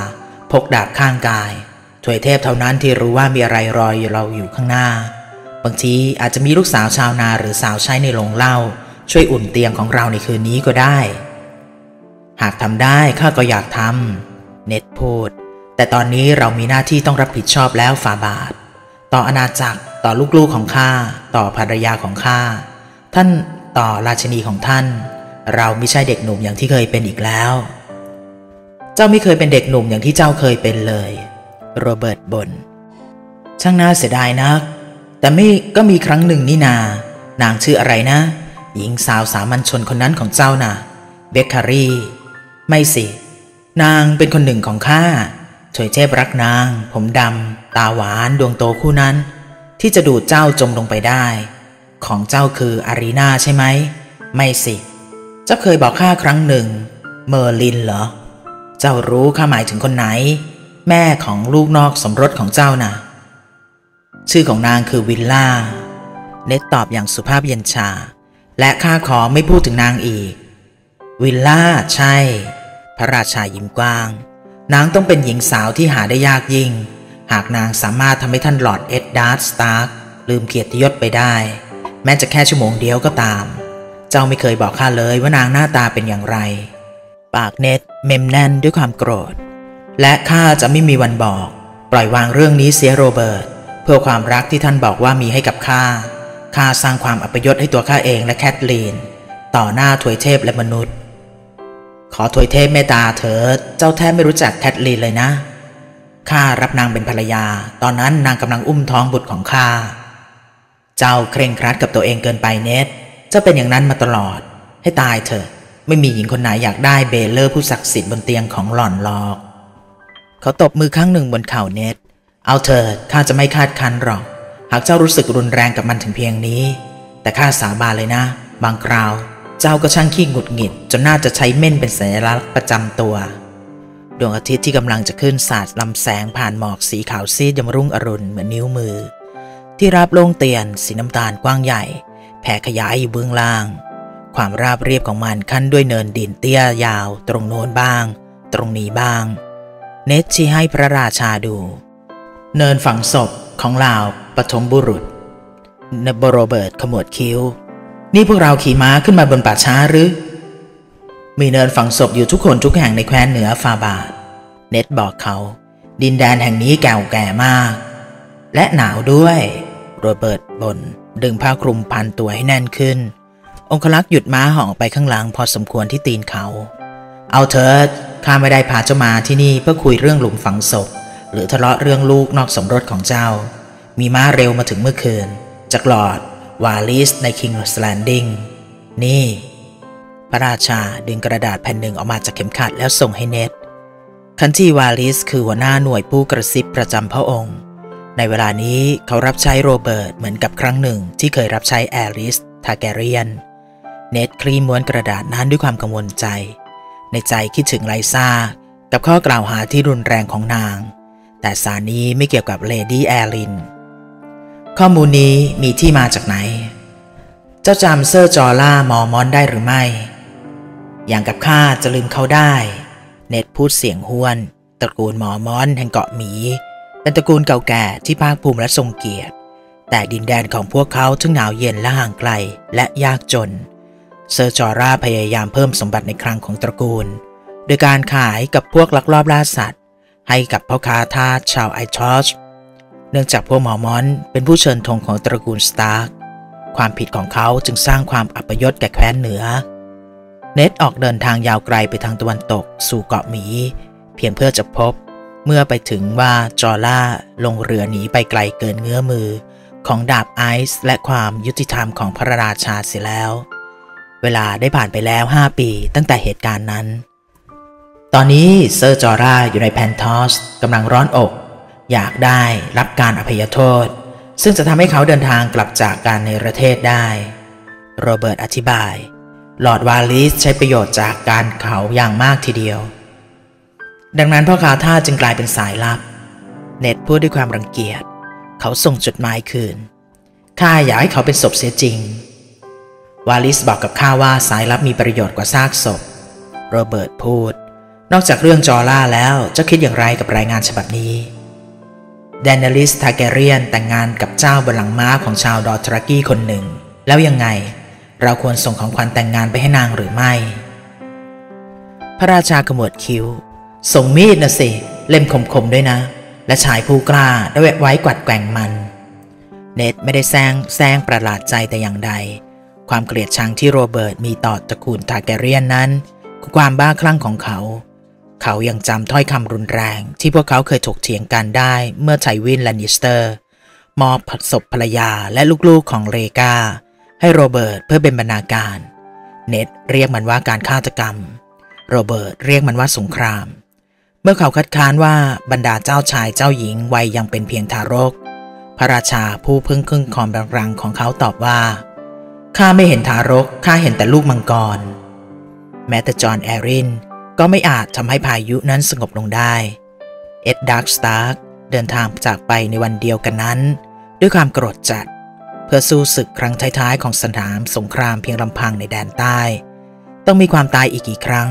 พกดาบข้างกายถวยเทพเท่านั้นที่รู้ว่ามีอะไรรออยู่เราอยู่ข้างหน้าบางทีอาจจะมีลูกสาวชาวนาหรือสาวใช้ในโรงเล่าช่วยอุ่นเตียงของเราในคืนนี้ก็ได้หากทำได้ข้าก็อยากทำเน็ตพูดแต่ตอนนี้เรามีหน้าที่ต้องรับผิดชอบแล้วฝ่าบาทต่ออาณาจักรต่อลูกๆของข้าต่อภรรยาของข้าท่านต่อราชินีของท่านเราไม่ใช่เด็กหนุ่มอย่างที่เคยเป็นอีกแล้วเจ้าไม่เคยเป็นเด็กหนุ่มอย่างที่เจ้าเคยเป็นเลยโรเบิร์ตบ่นช่างน่าเสียดายนักแต่ไม่ก็มีครั้งหนึ่งนี่นานางชื่ออะไรนะหญิงสาวสามัญชนคนนั้นของเจ้าน่ะเบคคารีไม่สินางเป็นคนหนึ่งของข้าถวยเทพรักนางผมดำตาหวานดวงโตคู่นั้นที่จะดูดเจ้าจมลงไปได้ของเจ้าคืออารีนาใช่ไหมไม่สิเจ้าเคยบอกข้าครั้งหนึ่งเมอร์ลินเหรอเจ้ารู้ข้าหมายถึงคนไหนแม่ของลูกนอกสมรสของเจ้าน่ะชื่อของนางคือวิลล่าเน็ตตอบอย่างสุภาพเย็นชาและข้าขอไม่พูดถึงนางอีกวิลล่าใช่พระราชายิ้มกว้างนางต้องเป็นหญิงสาวที่หาได้ยากยิ่งหากนางสามารถทำให้ท่านลอร์ดเอ็ดดาร์ดสตาร์คลืมเกียรติยศไปได้แม้จะแค่ชั่วโมงเดียวก็ตามเจ้าไม่เคยบอกข้าเลยว่านางหน้าตาเป็นอย่างไรปากเน็ตเมมแน่นด้วยความโกรธและข้าจะไม่มีวันบอกปล่อยวางเรื่องนี้เสียโรเบิร์ตเพื่อความรักที่ท่านบอกว่ามีให้กับข้าข้าสร้างความอัปยศให้ตัวข้าเองและแคทลีนต่อหน้าถวยเทพและมนุษย์ขอถวยเทพเมตตาเถิดเจ้าแทบไม่รู้จักแคทลีนเลยนะข้ารับนางเป็นภรรยาตอนนั้นนางกำลังอุ้มท้องบุตรของข้าเจ้าเคร่งครัดกับตัวเองเกินไปเน็ตเจ้าเป็นอย่างนั้นมาตลอดให้ตายเถอะไม่มีหญิงคนไหนอยากได้เบลเลอร์ผู้ศักดิ์สิทธิ์บนเตียงของหล่อนหรอกเขาตบมือข้างหนึ่งบนเข่าเน็ตเอาเถิดข้าจะไม่คาดคั้นหรอกหากเจ้ารู้สึกรุนแรงกับมันถึงเพียงนี้แต่ข้าสาบานเลยนะบางคราวเจ้าก็ช่างขี้หงุดหงิดจนน่าจะใช้เม่นเป็นสัญลักษณ์ประจำตัว ดวงอาทิตย์ที่กำลังจะขึ้นสาดลำแสงผ่านหมอกสีขาวซีดยามรุ่งอรุณเหมือนนิ้วมือที่ราบโล่งเตียนสีน้ำตาลกว้างใหญ่แผ่ขยายอยู่เบื้องล่างความราบเรียบของมันขั้นด้วยเนินดินเตี้ยยาวตรงโน้นบ้างตรงนี้บ้างเนตชี้ให้พระราชาดูเนินฝังศพของลาวปฐมบุรุษนบโรเบิร์ตขมวดคิ้วนี่พวกเราขี่ม้าขึ้นมาบนป่าช้าหรือมีเนินฝังศพอยู่ทุกคนทุกแห่งในแคว้นเหนือฟาบาดเนตบอกเขาดินแดนแห่งนี้เก่าแก่มากและหนาวด้วยโรเบิร์ตบ่นดึงผ้าคลุมพันตัวให้แน่นขึ้นองคลักษ์หยุดม้าห่อไปข้างหลังพอสมควรที่ตีนเขาเอาเถิดข้าไม่ได้พาเจ้ามาที่นี่เพื่อคุยเรื่องหลุมฝังศพหรือทะเลาะเรื่องลูกนอกสมรสของเจ้ามีม้าเร็วมาถึงเมื่อคืนจากลอร์ดวาลิสในคิงส์แลนดิ้งนี่พระราชาดึงกระดาษแผ่นหนึ่งออกมาจากเข็มขัดแล้วส่งให้เนตคันที่วาลิสคือหัวหน้าหน่วยผู้กระซิบประจำพระองค์ในเวลานี้เขารับใช้โรเบิร์ตเหมือนกับครั้งหนึ่งที่เคยรับใช้แอลิสทาแกเรียนเนตคลี่ม้วนกระดาษนั้นด้วยความกังวลใจในใจคิดถึงไลซ่ากับข้อกล่าวหาที่รุนแรงของนางแต่สารนี้ไม่เกี่ยวกับเลดี้แอลินข้อมูลนี้มีที่มาจากไหนเจ้าจำเซอร์จอล่ามอมอนได้หรือไม่อย่างกับข้าจะลืมเขาได้เนตพูดเสียงห้วนตระกูลมอมอนแห่งเกาะหมีเป็นตระกูลเก่าแก่ที่ภาคภูมิและทรงเกียรติแต่ดินแดนของพวกเขาทั้งหนาวเย็นและห่างไกลและยากจนเซอร์จอร่าพยายามเพิ่มสมบัติในคลังของตระกูลโดยการขายกับพวกลักลอบล่าสัตว์ให้กับพ่อค้าทาสชาวไอทอชเนื่องจากพวกมอร์มอนเป็นผู้เชิญธงของตระกูลสตาร์กความผิดของเขาจึงสร้างความอัปยศแก่แคว้นเหนือเนตออกเดินทางยาวไกลไปทางตะวันตกสู่เกาะหมีเพียงเพื่อจะพบเมื่อไปถึงว่าจอร่าลงเรือหนีไปไกลเกินเงื้อมือของดาบไอซ์และความยุติธรรมของพระราชาเสียแล้วเวลาได้ผ่านไปแล้วห้าปีตั้งแต่เหตุการณ์นั้นตอนนี้เซอร์จอร่าอยู่ในแพนทอสกำลังร้อนอกอยากได้รับการอภัยโทษซึ่งจะทำให้เขาเดินทางกลับจากการเนรเทศได้โรเบิร์ตอธิบายลอร์ดวาลิสใช้ประโยชน์จากการเขาอย่างมากทีเดียวดังนั้นพ่อค้าทาสจึงกลายเป็นสายลับเนตพูดด้วยความรังเกียจเขาส่งจดหมายคืนข้าอยากให้เขาเป็นศพเสียจริงวาลิสบอกกับข้าว่าสายลับมีประโยชน์กว่าซากศพโรเบิร์ตพูดนอกจากเรื่องจอร่าแล้วเจ้าคิดอย่างไรกับรายงานฉบับนี้แดเนลิสทาแกเรียนแต่งงานกับเจ้าบนหลังม้าของชาวดอทรากี้คนหนึ่งแล้วยังไงเราควรส่งของขวัญแต่งงานไปให้นางหรือไม่พระราชาขมวดคิ้วส่งมีดนะสิเล่มคมๆด้วยนะและชายผู้กล้าได้แวะไว้กวัดแกว่งมันเนตไม่ได้แซงแซงประหลาดใจแต่อย่างใดความเกลียดชังที่โรเบิร์ตมีต่อตระกูลทาแกเรียนนั้นคือความบ้าคลั่งของเขาเขายังจำถ้อยคำรุนแรงที่พวกเขาเคยถกเถียงกันได้เมื่อไทวินแลนนิสเตอร์มอบศพภรรยาและลูกๆของเรกาให้โรเบิร์ตเพื่อเป็นบรรณาการเนตเรียกมันว่าการฆาตกรรมโรเบิร์ตเรียกมันว่าสงครามเมื่อเขาคัดค้านว่าบรรดาเจ้าชายเจ้าหญิงวัยยังเป็นเพียงทารกพระราชาผู้เพิ่งขึ้นครองบัลลังก์ของเขาตอบว่าข้าไม่เห็นทารกข้าเห็นแต่ลูกมังกรแม้แต่จอห์นแอรินก็ไม่อาจทำให้พายุนั้นสงบลงได้เอ็ดดาร์กสตาร์กเดินทางจากไปในวันเดียวกันนั้นด้วยความโกรธจัดเพื่อสู้ศึกครั้งท้ายๆของสนามสงครามเพียงลำพังในแดนใต้ต้องมีความตายอีกกี่ครั้ง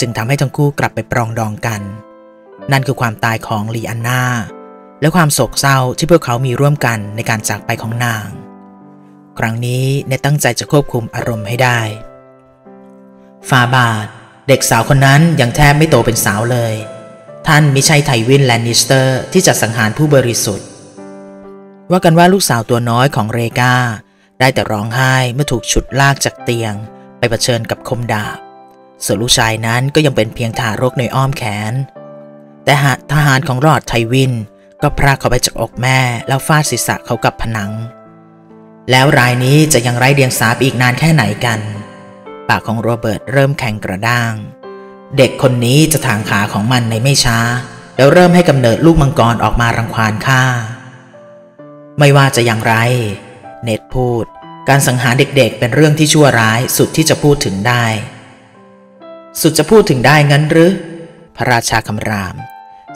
จึงทำให้ทั้งคู่กลับไปปรองดองกันนั่นคือความตายของลีอันนาและความโศกเศร้าที่พวกเขามีร่วมกันในการจากไปของนางครั้งนี้เนตตั้งใจจะควบคุมอารมณ์ให้ได้ฟาบาดเด็กสาวคนนั้นยังแทบไม่โตเป็นสาวเลยท่านมิใช่ไทวินแลนนิสเตอร์ที่จะสังหารผู้บริสุทธิ์ว่ากันว่าลูกสาวตัวน้อยของเรกาได้แต่ร้องไห้เมื่อถูกฉุดลากจากเตียงไปเผชิญกับคมดาบส่วนลูกชายนั้นก็ยังเป็นเพียงทารกในอ้อมแขนแต่ทหารของลอร์ดไทวินก็พรากเขาไปจากอกแม่แล้วฟาดศีรษะเขากับผนังแล้วรายนี้จะยังไร้เดียงสาไปอีกนานแค่ไหนกันปากของโรเบิร์ตเริ่มแข็งกระด้างเด็กคนนี้จะถางขาของมันในไม่ช้าแล้วเริ่มให้กำเนิดลูกมังกรออกมารังควานข้าไม่ว่าจะอย่างไรเนตพูดการสังหารเด็กๆเป็นเรื่องที่ชั่วร้ายสุดที่จะพูดถึงได้สุดจะพูดถึงได้งั้นหรือ พระราชาคำราม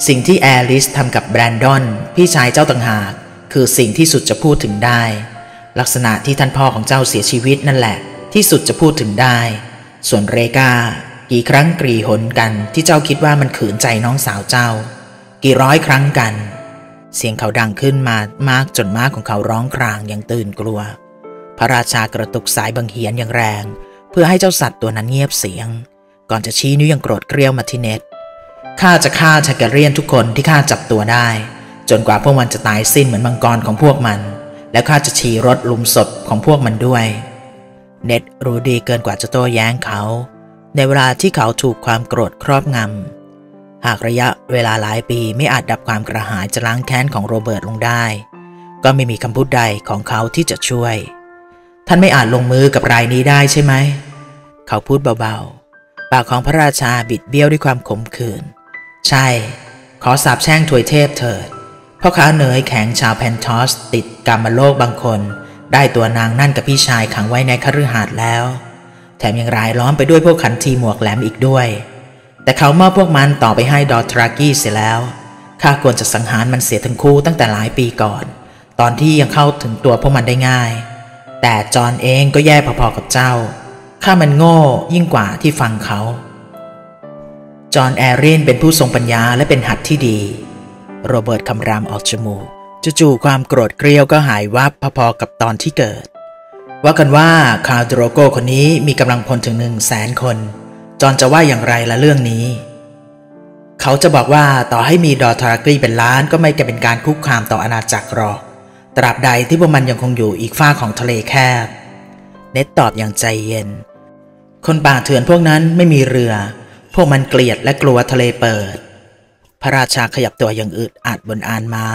สิ่งที่แอลิสทำกับแบรนดอนพี่ชายเจ้าต่างหากคือสิ่งที่สุดจะพูดถึงได้ลักษณะที่ท่านพ่อของเจ้าเสียชีวิตนั่นแหละที่สุดจะพูดถึงได้ส่วนเรกากี่ครั้งกรีหนกันที่เจ้าคิดว่ามันขืนใจน้องสาวเจ้ากี่ร้อยครั้งกันเสียงเขาดังขึ้นมามากจนม้าของเขาร้องครางอย่างตื่นกลัวพระราชากระตุกสายบังเหียนอย่างแรงเพื่อให้เจ้าสัตว์ตัวนั้นเงียบเสียงก่อนจะชี้นิ้วอย่างโกรธเกรี้ยวมาที่เนตข้าจะฆ่าทาร์แกเรียนทุกคนที่ข้าจับตัวได้จนกว่าพวกมันจะตายสิ้นเหมือนมังกรของพวกมันและข้าจะชี้รถลุมศพของพวกมันด้วยเนตรู้ดีเกินกว่าจะโต้แย้งเขาในเวลาที่เขาถูกความโกรธครอบงำหากระยะเวลาหลายปีไม่อาจดับความกระหายจะล้างแค้นของโรเบิร์ตลงได้ก็ไม่มีคำพูดใดของเขาที่จะช่วยท่านไม่อาจลงมือกับรายนี้ได้ใช่ไหมเขาพูดเบาๆปากของพระราชาบิดเบี้ยวด้วยความขมขื่นใช่ขอสาปแช่งถวยเทพเถิดพ่อค้าเนยแข็งชาวแพนทอสติดกามโลกบางคนได้ตัวนางนั่นกับพี่ชายขังไว้ในคฤหาสน์แล้วแถมยังรายล้อมไปด้วยพวกขันทีหมวกแหลมอีกด้วยแต่เขามอบพวกมันต่อไปให้ดอทรากี้เสียแล้วข้าควรจะสังหารมันเสียทั้งคู่ตั้งแต่หลายปีก่อนตอนที่ยังเข้าถึงตัวพวกมันได้ง่ายแต่จอนเองก็แย่พอๆกับเจ้าข้ามันโง่ยิ่งกว่าที่ฟังเขาจอนแอรินเป็นผู้ทรงปัญญาและเป็นหัตถ์ที่ดีโรเบิร์ตคำรามออกจมูกจู่ๆความโกรธเกรี้ยวก็หายวับพอๆกับตอนที่เกิดว่ากันว่าคาร์โดรโกคนนี้มีกำลังพลถึงหนึ่งแสนคนจอนจะว่าอย่างไรละเรื่องนี้เขาจะบอกว่าต่อให้มีดอทรากรีเป็นล้านก็ไม่จะเป็นการคุกคามต่ออาณาจักรหรอกตราบใดที่พวกมันยังคงอยู่อีกฝ้าของทะเลแคบเนตตอบอย่างใจเย็นคนป่าเถื่อนพวกนั้นไม่มีเรือพวกมันเกลียดและกลัวทะเลเปิดพระราชาขยับตัวอย่างอึดอัดบนอานม้า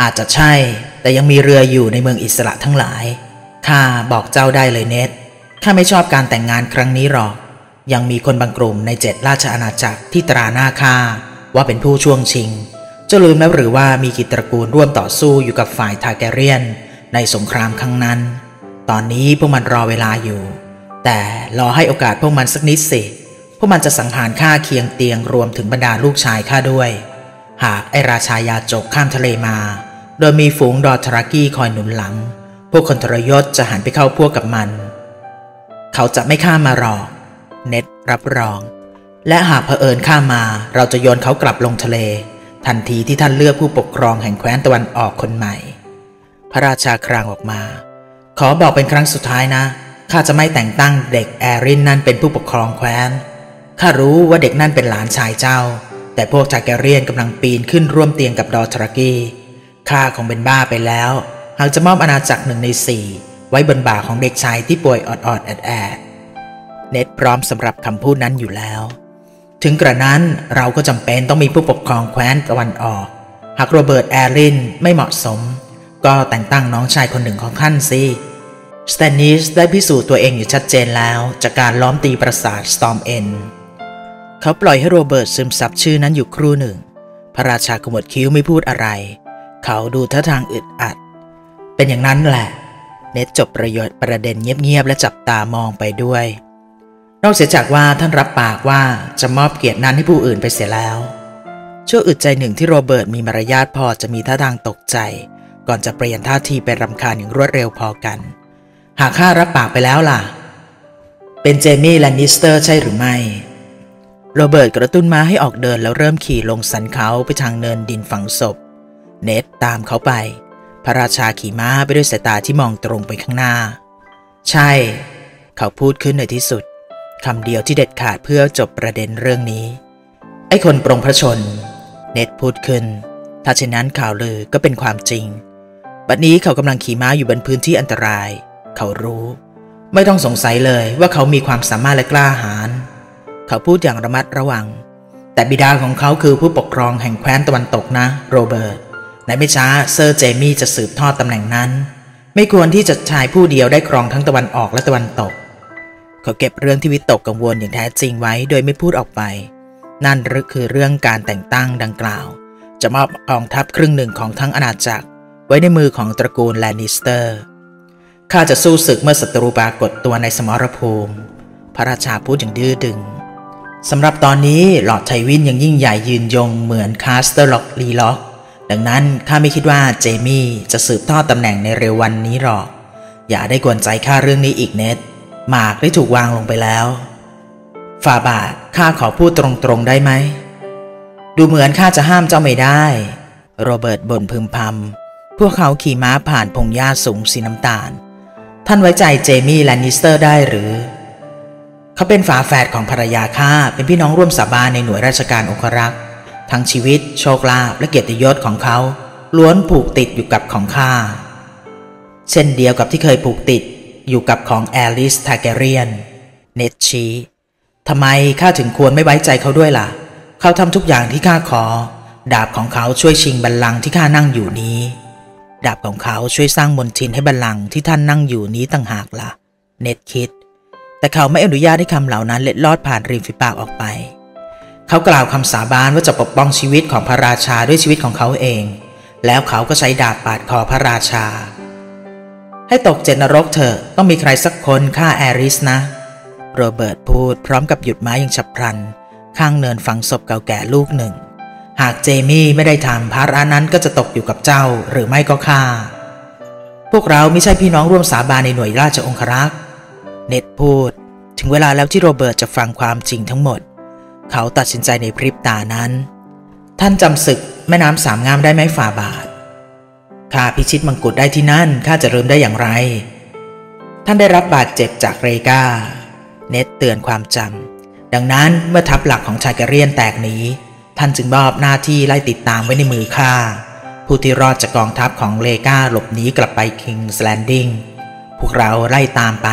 อาจจะใช่แต่ยังมีเรืออยู่ในเมืองอิสระทั้งหลายข้าบอกเจ้าได้เลยเนตข้าไม่ชอบการแต่งงานครั้งนี้หรอกยังมีคนบางกลุ่มในเจ็ดราชอาณาจักรที่ตราหน้าข้าว่าเป็นผู้ช่วงชิงเจ้าลืมแล้วหรือว่ามีกี่ตระกูลร่วมต่อสู้อยู่กับฝ่ายทาร์แกเรียนในสงครามครั้งนั้นตอนนี้พวกมันรอเวลาอยู่แต่รอให้โอกาสพวกมันสักนิดสิพวกมันจะสังหารข้าเคียงเตียงรวมถึงบรรดาลูกชายข้าด้วยหากไอราชายาจกข้ามทะเลมาโดยมีฝูงดอทรากี้คอยหนุนหลังพวกคนทรยศจะหันไปเข้าพวกกับมันเขาจะไม่ข้ามมาหรอกเนตรับรองและหากเผอิญข้ามมาเราจะโยนเขากลับลงทะเลทันทีที่ท่านเลือกผู้ปกครองแห่งแคว้นตะวันออกคนใหม่พระราชาครางออกมาขอบอกเป็นครั้งสุดท้ายนะข้าจะไม่แต่งตั้งเด็กแอรินนั่นเป็นผู้ปกครองแคว้นข้ารู้ว่าเด็กนั่นเป็นหลานชายเจ้าแต่พวกทาร์แกเรียนกำลังปีนขึ้นร่วมเตียงกับดอทรากี้ข้าคงเป็นบ้าไปแล้วหากจะมอบอาณาจักรหนึ่งในสี่ไว้บนบ่าของเด็กชายที่ป่วยอดอดแอดแอดเนตพร้อมสำหรับคำพูดนั้นอยู่แล้วถึงกระนั้นเราก็จำเป็นต้องมีผู้ปกครองแคว้นตะวันออกหากโรเบิร์ตแอรินไม่เหมาะสมก็แต่งตั้งน้องชายคนหนึ่งของท่านสิสแตนนิสได้พิสูจน์ตัวเองอยู่ชัดเจนแล้วจากการล้อมตีปราสาทสตอร์มเอ็นเขาปล่อยให้โรเบิร์ตซึมซับชื่อนั้นอยู่ครู่หนึ่งพระราชาขมวดคิ้วไม่พูดอะไรเขาดูท่าทางอึดอัดเป็นอย่างนั้นแหละเนตจบประโยชน์ประเด็นเงียบๆและจับตามองไปด้วยนอกเสียจากว่าท่านรับปากว่าจะมอบเกียรตินั้นให้ผู้อื่นไปเสียแล้วชั่วอึดใจหนึ่งที่โรเบิร์ตมีมารยาทพอจะมีท่าทางตกใจก่อนจะเปลี่ยนท่าทีเป็นรำคาญอย่างรวดเร็วพอกันหากข้ารับปากไปแล้วล่ะเป็นเจมี่แลนนิสเตอร์ใช่หรือไม่โรเบิร์ตกระตุ้นม้าให้ออกเดินแล้วเริ่มขี่ลงสันเขาไปทางเนินดินฝังศพเนตตามเขาไปพระราชาขี่ม้าไปด้วยสายตาที่มองตรงไปข้างหน้าใช่เขาพูดขึ้นในที่สุดคำเดียวที่เด็ดขาดเพื่อจบประเด็นเรื่องนี้ไอ้คนปรงพระชนเนตพูดขึ้นถ้าเช่นนั้นข่าวลือก็เป็นความจริงบัดนี้เขากำลังขี่ม้าอยู่บนพื้นที่อันตรายเขารู้ไม่ต้องสงสัยเลยว่าเขามีความสามารถและกล้าหาญเขาพูดอย่างระมัดระวังแต่บิดาของเขาคือผู้ปกครองแห่งแคว้นตะวันตกนะโรเบิร์ตในไม่ช้าเซอร์เจมี่จะสืบทอดตำแหน่งนั้นไม่ควรที่จะชายผู้เดียวได้ครองทั้งตะวันออกและตะวันตกเขาเก็บเรื่องที่วิตกกังวลอย่างแท้จริงไว้โดยไม่พูดออกไปนั่นคือเรื่องการแต่งตั้งดังกล่าวจะมอบกองทัพครึ่งหนึ่งของทั้งอาณาจักรไว้ในมือของตระกูลแลนนิสเตอร์ข้าจะสู้ศึกเมื่อศัตรูปรากฏตัวในสมรภูมิพระราชาพูดอย่างดื้อดึง สำหรับตอนนี้หลอดไทวินยังยิ่งใหญ่ยืนยงเหมือนคาสเตอร์ล็อกลีล็อกดังนั้นข้าไม่คิดว่าเจมี่จะสืบทอดตำแหน่งในเร็ววันนี้หรอกอย่าได้กวนใจข้าเรื่องนี้อีกเน็ตหมากได้ถูกวางลงไปแล้วฝ่าบาทข้าขอพูดตรงๆได้ไหมดูเหมือนข้าจะห้ามเจ้าไม่ได้โรเบิร์ตบ่นพึมพำพวกเขาขี่ม้าผ่านพงหญ้าสูงสีน้ำตาลท่านไว้ใจเจมี่แลนนิสเตอร์ได้หรือเขาเป็นฝาแฝดของภรรยาข้าเป็นพี่น้องร่วมสาบานในหน่วยราชการองครักษ์ทั้งชีวิตโชคลาภและเกียรติยศของเขาล้วนผูกติดอยู่กับของข้าเช่นเดียวกับที่เคยผูกติดอยู่กับของแอลิสทาร์แกเรียนเนตชีทำไมข้าถึงควรไม่ไว้ใจเขาด้วยล่ะเขาทำทุกอย่างที่ข้าขอดาบของเขาช่วยชิงบัลลังก์ที่ข้านั่งอยู่นี้ดาบของเขาช่วยสร้างมนทินให้บัลลังก์ที่ท่านนั่งอยู่นี้ต่างหากล่ะเนตคิดแต่เขาไม่อนุญาตให้คำเหล่านั้นเล็ดลอดผ่านริมฝีปากออกไปเขากล่าวคำสาบานว่าจะปกป้องชีวิตของพระราชาด้วยชีวิตของเขาเองแล้วเขาก็ใช้ดาบปาดคอพระราชาให้ตกเจ็ดนรกเถอะต้องมีใครสักคนฆ่าแอริสนะโรเบิร์ตพูดพร้อมกับหยุดไม้อย่างฉับพลันข้างเนินฝังศพเก่าแก่ลูกหนึ่งหากเจมี่ไม่ได้ทำภาระนั้นก็จะตกอยู่กับเจ้าหรือไม่ก็ข้าพวกเราไม่ใช่พี่น้องร่วมสาบานในหน่วยราชองครักษ์เน็ตพูดถึงเวลาแล้วที่โรเบิร์ตจะฟังความจริงทั้งหมดเขาตัดสินใจในพริบตานั้นท่านจำศึกแม่น้ำสามงามได้ไหมฝ่าบาทข้าพิชิตมังกรได้ที่นั่นข้าจะเริ่มได้อย่างไรท่านได้รับบาดเจ็บจากเรกาเน็ตเตือนความจำดังนั้นเมื่อทัพหลักของทาร์แกเรียนแตกหนีท่านจึงมอบหน้าที่ไล่ติดตามไว้ในมือข้าผู้ที่รอดจากกองทัพของเรกาหลบหนีกลับไปคิงส์แลนดิ้งพวกเราไล่ตามไป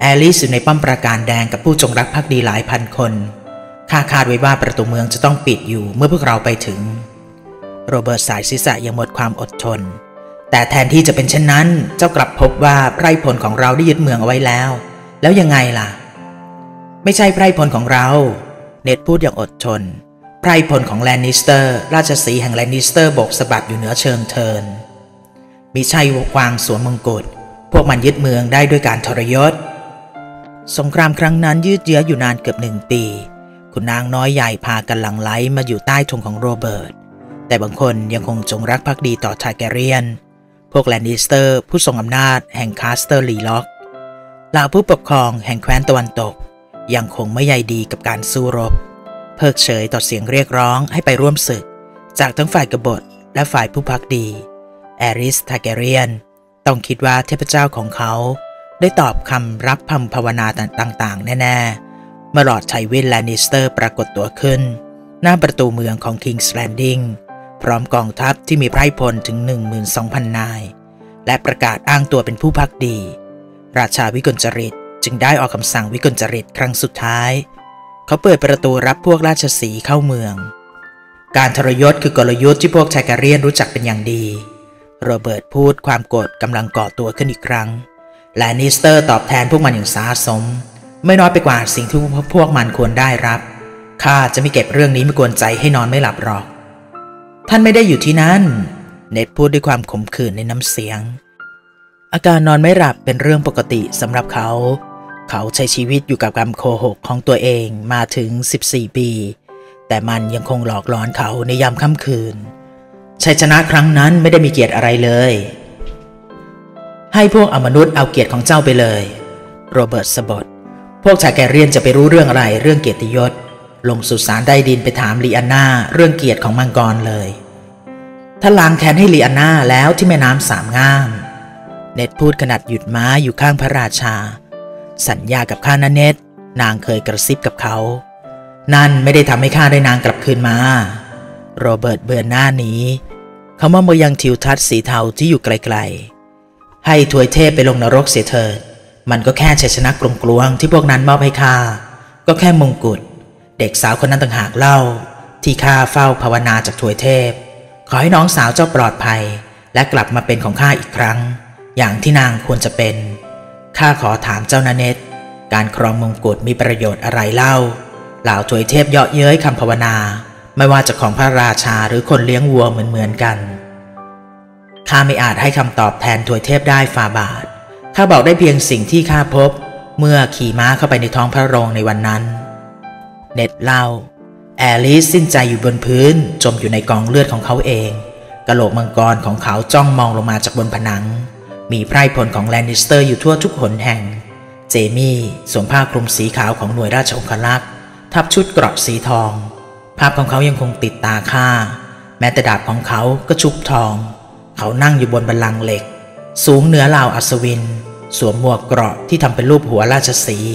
แอลิสอยู่ในป้อมปราการแดงกับผู้จงรักภักดีหลายพันคนข้าคาดไว้ว่าประตูเมืองจะต้องปิดอยู่เมื่อพวกเราไปถึงโรเบิร์ตสายศีรษะยังหมดความอดทนแต่แทนที่จะเป็นเช่นนั้นเจ้ากลับพบว่าไพร่พลของเราได้ยึดเมืองเอาไว้แล้วแล้วยังไงล่ะไม่ใช่ไพร่พลของเราเน็ตพูดอย่างอดทนไพร่พลของแลนนิสเตอร์ราชสีห์แห่งแลนนิสเตอร์โบกสะบัดอยู่เหนือเชิงเทินมิใช่วางสวมมงกุฎพวกมันยึดเมืองได้ด้วยการทรยศสงครามครั้งนั้นยืดเยื้ออยู่นานเกือบหนึ่งปีคุณนางน้อยใหญ่พากันหลั่งไหลมาอยู่ใต้ธงของโรเบิร์ตแต่บางคนยังคงจงรักภักดีต่อทาร์แกเรียนพวกแลนนิสเตอร์ผู้ทรงอำนาจแห่งคาสเตอร์ลีล็อกเหล่าผู้ปกครองแห่งแคว้นตะวันตกยังคงไม่ใยดีกับการสู้รบเพิกเฉยต่อเสียงเรียกร้องให้ไปร่วมศึกจากทั้งฝ่ายกบฏและฝ่ายผู้ภักดีแอริสทาร์แกเรียนต้องคิดว่าเทพเจ้าของเขาได้ตอบคำรับคำภาวนาต่างๆแน่ๆเมื่อหลอดไทวินแลนนิสเตอร์ปรากฏตัวขึ้นหน้าประตูเมืองของคิงส์แลนดิ้งพร้อมกองทัพที่มีไพร่พลถึง หนึ่งหมื่นสองพัน นายและประกาศอ้างตัวเป็นผู้ภักดีราชาวิกลจริตจึงได้ออกคำสั่งวิกลจริตครั้งสุดท้ายเขาเปิดประตูรับพวกราชสีห์เข้าเมืองการทรยศคือกลยุทธ์ที่พวกทาร์แกเรียนรู้จักเป็นอย่างดีโรเบิร์ตพูดความโกรธกำลังก่อตัวขึ้นอีกครั้งแลนนิสเตอร์ตอบแทนพวกมันอย่างสาสมไม่น้อยไปกว่าสิ่งที่พวกมันควรได้รับข้าจะไม่เก็บเรื่องนี้ไม่กวนใจให้นอนไม่หลับหรอกท่านไม่ได้อยู่ที่นั่นเน็ตพูดด้วยความขมขื่นในน้ำเสียงอาการนอนไม่หลับเป็นเรื่องปกติสำหรับเขาเขาใช้ชีวิตอยู่กับคำโกหกของตัวเองมาถึงสิบสี่ปีแต่มันยังคงหลอกหลอนเขาในยามค่ำคืนชัยชนะครั้งนั้นไม่ได้มีเกียรติอะไรเลยให้พวกอมนุษย์เอาเกียรติของเจ้าไปเลยโรเบิร์ตสบดพวกชายแกเรียนจะไปรู้เรื่องอะไรเรื่องเกียรติยศลงสุสานได้ดินไปถามลีอาน่าเรื่องเกียรติของมังกรเลยถ้าล้างแค้นให้ลีอาน่าแล้วที่แม่น้ำสามงามเน็ตพูดขณะหยุดม้าอยู่ข้างพระราชาสัญญากับข้านะเน็ตนางเคยกระซิบกับเขานั่นไม่ได้ทำให้ข้าได้นางกลับคืนมาโรเบิร์ตเบือนหน้านี้เขามองไปยังทิวทัศน์สีเทาที่อยู่ไกลๆให้ทวยเทพไปลงนรกเสียเถิดมันก็แค่ชัยชนะกลวงๆที่พวกนั้นมอบให้ข้าก็แค่มงกุฎเด็กสาวคนนั้นต่างหากเล่าที่ข้าเฝ้าภาวนาจากทวยเทพขอให้น้องสาวเจ้าปลอดภัยและกลับมาเป็นของข้าอีกครั้งอย่างที่นางควรจะเป็นข้าขอถามเจ้านาเนตการครองมงกุฎมีประโยชน์อะไรเล่าเหล่าทวยเทพเยาะเย้ยคำภาวนาไม่ว่าจะของพระราชาหรือคนเลี้ยงวัวเหมือนเหมือนกันข้าไม่อาจให้คำตอบแทนทวยเทพได้ฝ่าบาทข้าบอกได้เพียงสิ่งที่ข้าพบเมื่อขี่ม้าเข้าไปในท้องพระโรงในวันนั้น เน็ตเล่าแอลิสสิ้นใจอยู่บนพื้นจมอยู่ในกองเลือดของเขาเองกะโหลกมังกรของเขาจ้องมองลงมาจากบนผนังมีไพร่พลของแลนนิสเตอร์อยู่ทั่วทุกหนแห่งเจมี่สวมผ้าคลุมสีขาวของหน่วยราชองครักษ์ทับชุดเกราะสีทองภาพของเขายังคงติดตาข้าแม้แต่ดาบของเขาก็ชุบทองเขานั่งอยู่บนบัลลังก์เหล็กสูงเหนือเหล่าอัศวินสวมหมวกเกราะที่ทำเป็นรูปหัวราชสีห์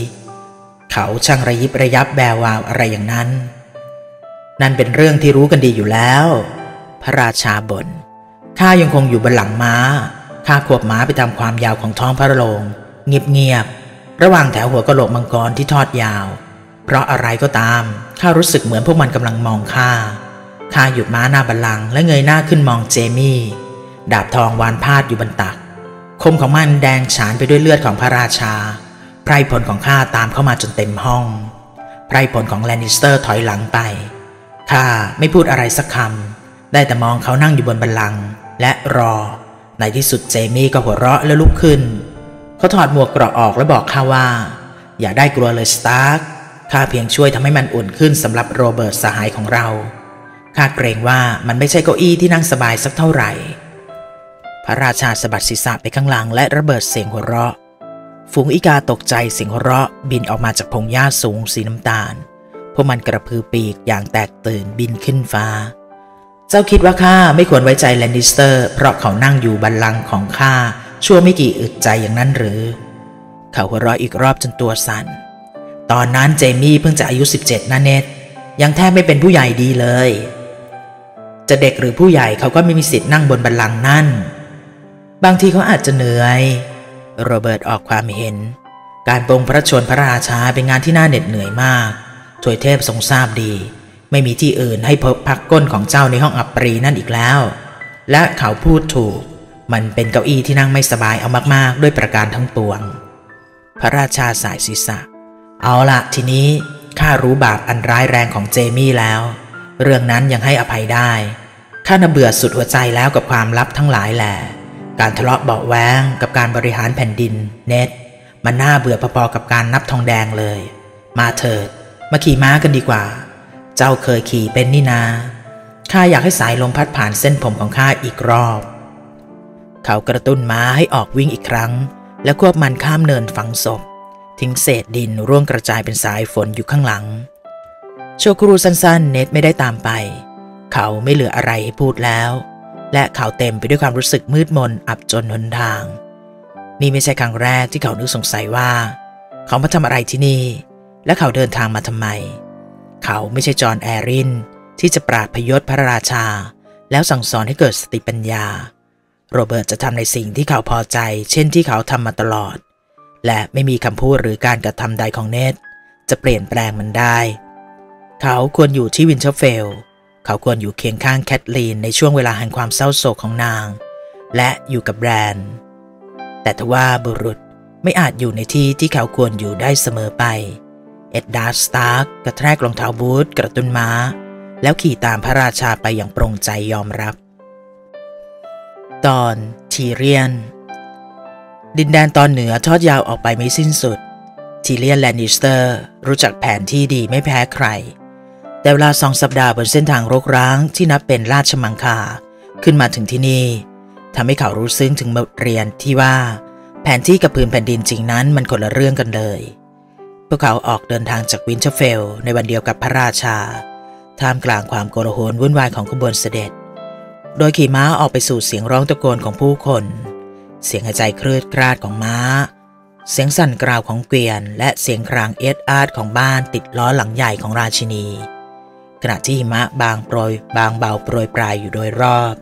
เขาช่างระยิบระยับแวววาวอะไรอย่างนั้นนั่นเป็นเรื่องที่รู้กันดีอยู่แล้วพระราชาบ่นข้ายังคงอยู่บนหลังม้าข้าควบม้าไปตามความยาวของท้องพระโรงเงียบๆระหว่างแถวหัวกะโหลกมังกรที่ทอดยาวเพราะอะไรก็ตามข้ารู้สึกเหมือนพวกมันกำลังมองข้าข้าหยุดม้าหน้าบัลลังก์และเงยหน้าขึ้นมองเจมี่ดาบทองวานพาดอยู่บนตักคมของมันแดงฉานไปด้วยเลือดของพระราชาไพร่พลของข้าตามเข้ามาจนเต็มห้องไพร่พลของแลนนิสเตอร์ถอยหลังไปข้าไม่พูดอะไรสักคำได้แต่มองเขานั่งอยู่บนบัลลังก์และรอในที่สุดเจมี่ก็หัวเราะและลุกขึ้นเขาถอดหมวกเกราะออกและบอกข้าว่าอย่าได้กลัวเลยสตาร์คข้าเพียงช่วยทำให้มันอุ่นขึ้นสำหรับโรเบิร์ตสหายของเราข้าเกรงว่ามันไม่ใช่เก้าอี้ที่นั่งสบายสักเท่าไหร่พระราชาสะบัดศีรษะไปข้างหลังและระเบิดเสียงหัวเราะฝูงอีกาตกใจเสียงหัวเราะบินออกมาจากพงหญ้าสูงสีน้ำตาลพวกมันกระพือปีกอย่างแตกตื่นบินขึ้นฟ้าเจ้าคิดว่าข้าไม่ควรไว้ใจแลนนิสเตอร์เพราะเขานั่งอยู่บัลลังก์ของข้าชั่วไม่กี่อึดใจอย่างนั้นหรือเขาหัวเราะอีกรอบจนตัวสั่นตอนนั้นเจมี่เพิ่งจะอายุสิบเจ็ดนะเน็ตยังแทบไม่เป็นผู้ใหญ่ดีเลยจะเด็กหรือผู้ใหญ่เขาก็ไม่มีสิทธิ์นั่งบนบัลลังก์นั่นบางทีเขาอาจจะเหนื่อยโรเบิร์ตออกความเห็นการปรงพระชนพระราชาเป็นงานที่น่าเหน็ดเหนื่อยมากถวยเทพทรงทราบดีไม่มีที่อื่นให้พบพักก้นของเจ้าในห้องอัปรีนั่นอีกแล้วและเขาพูดถูกมันเป็นเก้าอี้ที่นั่งไม่สบายเอามากๆด้วยประการทั้งปวงพระราชาสายศีรษะเอาละทีนี้ข้ารู้บาปอันร้ายแรงของเจมี่แล้วเรื่องนั้นยังให้อภัยได้ข้าน่าเบื่อสุดหัวใจแล้วกับความลับทั้งหลายแหละการทะเลาะเบาะแว้งกับการบริหารแผ่นดินเน็ตมันน่าเบื่อพอๆกับการนับทองแดงเลยมาเถิดมาขี่ม้ากันดีกว่าเจ้าเคยขี่เป็นนี่นาข้าอยากให้สายลมพัดผ่านเส้นผมของข้าอีกรอบเขากระตุ้นม้าให้ออกวิ่งอีกครั้งและควบมันข้ามเนินฝังศพทิ้งเศษดินร่วงกระจายเป็นสายฝนอยู่ข้างหลังชั่วครู่สั้นๆเน็ตไม่ได้ตามไปเขาไม่เหลืออะไรให้พูดแล้วและเขาเต็มไปด้วยความรู้สึกมืดมนอับจนหนทางนี่ไม่ใช่ครั้งแรกที่เขานึกสงสัยว่าเขามาทำอะไรที่นี่และเขาเดินทางมาทำไมเขาไม่ใช่จอห์นแอรินที่จะปราบพยศพระราชาแล้วสั่งสอนให้เกิดสติปัญญาโรเบิร์ตจะทำในสิ่งที่เขาพอใจเช่นที่เขาทำมาตลอดและไม่มีคำพูดหรือการกระทำใดของเนทจะเปลี่ยนแปลงมันได้เขาควรอยู่ที่วินเชอร์เฟลเขาควรอยู่เคียงข้างแคทลีนในช่วงเวลาแห่งความเศร้าโศกของนางและอยู่กับแบรนด์แต่ทว่าบุรุษไม่อาจอยู่ในที่ที่เขาควรอยู่ได้เสมอไปเอ็ดดาร์สตาร์กกระแทกรองเท้าบูทกระตุ้นม้าแล้วขี่ตามพระราชาไปอย่างปรงใจยอมรับตอนทีเรียนดินแดนตอนเหนือทอดยาวออกไปไม่สิ้นสุดทีเรียนแลนนิสเตอร์รู้จักแผนที่ดีไม่แพ้ใครแต่เวลาสองสัปดาห์บนเส้นทางรกร้างที่นับเป็นราชมังคลาขึ้นมาถึงที่นี่ทำให้เขารู้ซึ้งถึงบทเรียนที่ว่าแผนที่กับพื้นแผ่นดินจริงนั้นมันคนละเรื่องกันเลยพวกเขาออกเดินทางจากวินเชอร์เฟลในวันเดียวกับพระราชาท่ามกลางความโกลาหลวุ่นวายของขบวนเสด็จโดยขี่ม้าออกไปสู่เสียงร้องตะโกนของผู้คนเสียงหายใจครืดคราดของม้าเสียงสั่นกราวของเกวียนและเสียงครางเอี๊ยดอาดของบ้านติดล้อหลังใหญ่ของราชินีขณะที่หิมะบางโปรยบางเบาโปรยปลายอยู่โดยรอบ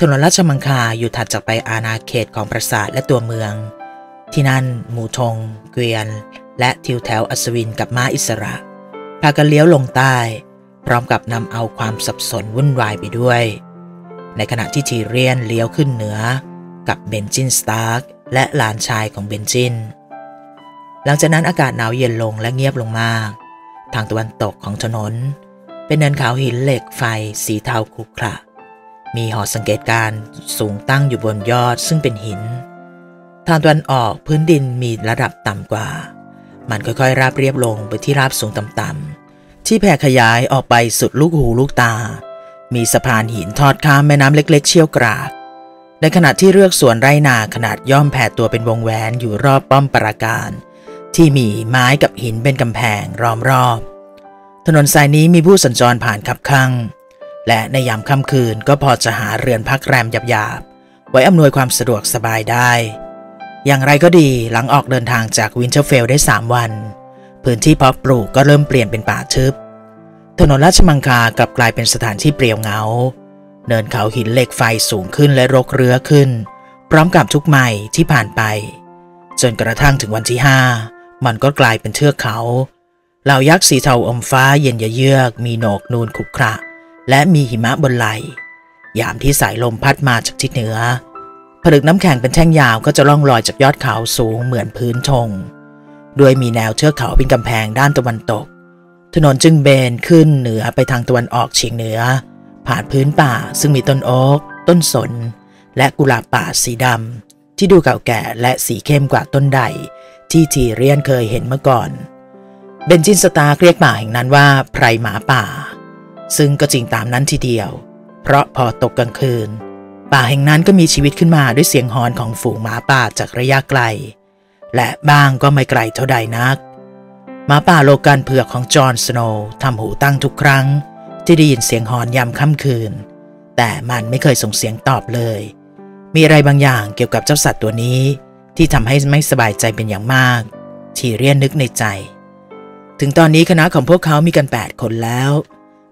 ถนนราชมังคลาอยู่ถัดจากไปอาณาเขตของปราสาทและตัวเมืองที่นั่นหมู่ธงเกวียนและทิวแถวอัศวินกับม้าอิสระพากันเลี้ยวลงใต้พร้อมกับนำเอาความสับสนวุ่นวายไปด้วยในขณะที่ทีเรียนเลี้ยวขึ้นเหนือกับเบนจินสตาร์กและหลานชายของเบนจินหลังจากนั้นอากาศหนาวเย็นลงและเงียบลงมากทางตะวันตกของถนนเป็นเนินเขาหินเหล็กไฟสีเทาขรุขระมีหอสังเกตการณ์สูงตั้งอยู่บนยอดซึ่งเป็นหินทางตะวันออกพื้นดินมีระดับต่ำกว่ามันค่อยๆราบเรียบลงไปที่ราบสูงต่ำ ที่แผ่ขยายออกไปสุดลูกหูลูกตามีสะพานหินทอดข้ามแม่น้ำเล็กๆเชี่ยวกรากในขณะที่เรือกสวนไร่นาขนาดย่อมแผ่ตัวเป็นวงแหวนอยู่รอบป้อมปราการที่มีไม้กับหินเป็นกำแพงล้อมรอบถนนสายนี้มีผู้สัญจรผ่านคับคั่งและในยามค่ำคืนก็พอจะหาเรือนพักแรมหยาบๆไว้อำนวยความสะดวกสบายได้อย่างไรก็ดีหลังออกเดินทางจากวินเทอร์เฟลได้สามวันพื้นที่เพาะปลูกก็เริ่มเปลี่ยนเป็นป่าทึบถนนราชมังคากลับกลายเป็นสถานที่เปลี่ยวเหงาเนินเขาหินเหล็กไฟสูงขึ้นและรกเรื้อขึ้นพร้อมกับทุกไมล์ที่ผ่านไปจนกระทั่งถึงวันที่ห้ามันก็กลายเป็นเทือกเขาเหล่ายักษ์สีเทาอมฟ้าเย็นยะเยือกมีหนอกนูนขรุขระและมีหิมะบนไหลยามที่สายลมพัดมาจากทิศเหนือผลึกน้ำแข็งเป็นแท่งยาวก็จะล่องลอยจากยอดเขาสูงเหมือนพื้นธงโดยมีแนวเทือกเขาเป็นกำแพงด้านตะวันตกถนนจึงเบนขึ้นเหนือไปทางตะวันออกเฉียงเหนือผ่านพื้นป่าซึ่งมีต้นโอ๊กต้นสนและกุหลาบป่าสีดำที่ดูเก่าแก่และสีเข้มกว่าต้นใดที่ทีเรียนเคยเห็นเมื่อก่อนเบนจินสตาร์เรียกป่าแห่งนั้นว่าไพรหมาป่าซึ่งก็จริงตามนั้นทีเดียวเพราะพอตกกลางคืนป่าแห่งนั้นก็มีชีวิตขึ้นมาด้วยเสียงหอนของฝูงหมาป่าจากระยะไกลและบ้างก็ไม่ไกลเท่าใดนักหมาป่าโลกันเผือกของจอห์นสโนว์ทำหูตั้งทุกครั้งที่ได้ยินเสียงหอนยามค่ำคืนแต่มันไม่เคยส่งเสียงตอบเลยมีอะไรบางอย่างเกี่ยวกับเจ้าสัตว์ตัวนี้ที่ทำให้ไม่สบายใจเป็นอย่างมากทีเรียนนึกในใจถึงตอนนี้คณะของพวกเขามีกันแปดคนแล้ว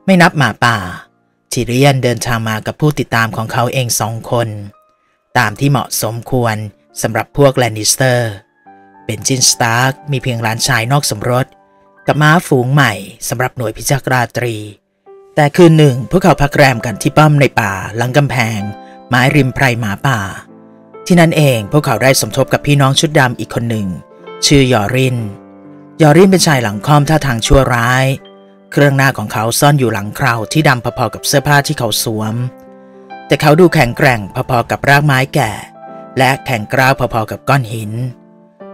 ไม่นับหมาป่าทีเรียนเดินทางมากับผู้ติดตามของเขาเองสองคนตามที่เหมาะสมควรสำหรับพวกแลนนิสเตอร์เบนจินสตาร์กมีเพียงหลานชายนอกสมรสกับม้าฝูงใหม่สำหรับหน่วยพิทักษ์ราตรีแต่คืนหนึ่งพวกเขาพักแรมกันที่ป้อมในป่าหลังกำแพงไม้ริมไพรหมาป่าที่นั่นเองพวกเขาได้สมทบกับพี่น้องชุดดำอีกคนหนึ่งชื่อยอรินยอรินเป็นชายหลังค่อมท่าทางชั่วร้ายเครื่องหน้าของเขาซ่อนอยู่หลังเคราที่ดำพอๆกับเสื้อผ้าที่เขาสวมแต่เขาดูแข็งแกร่งพอๆกับรากไม้แก่และแข็งกร้าวพอๆกับก้อนหิน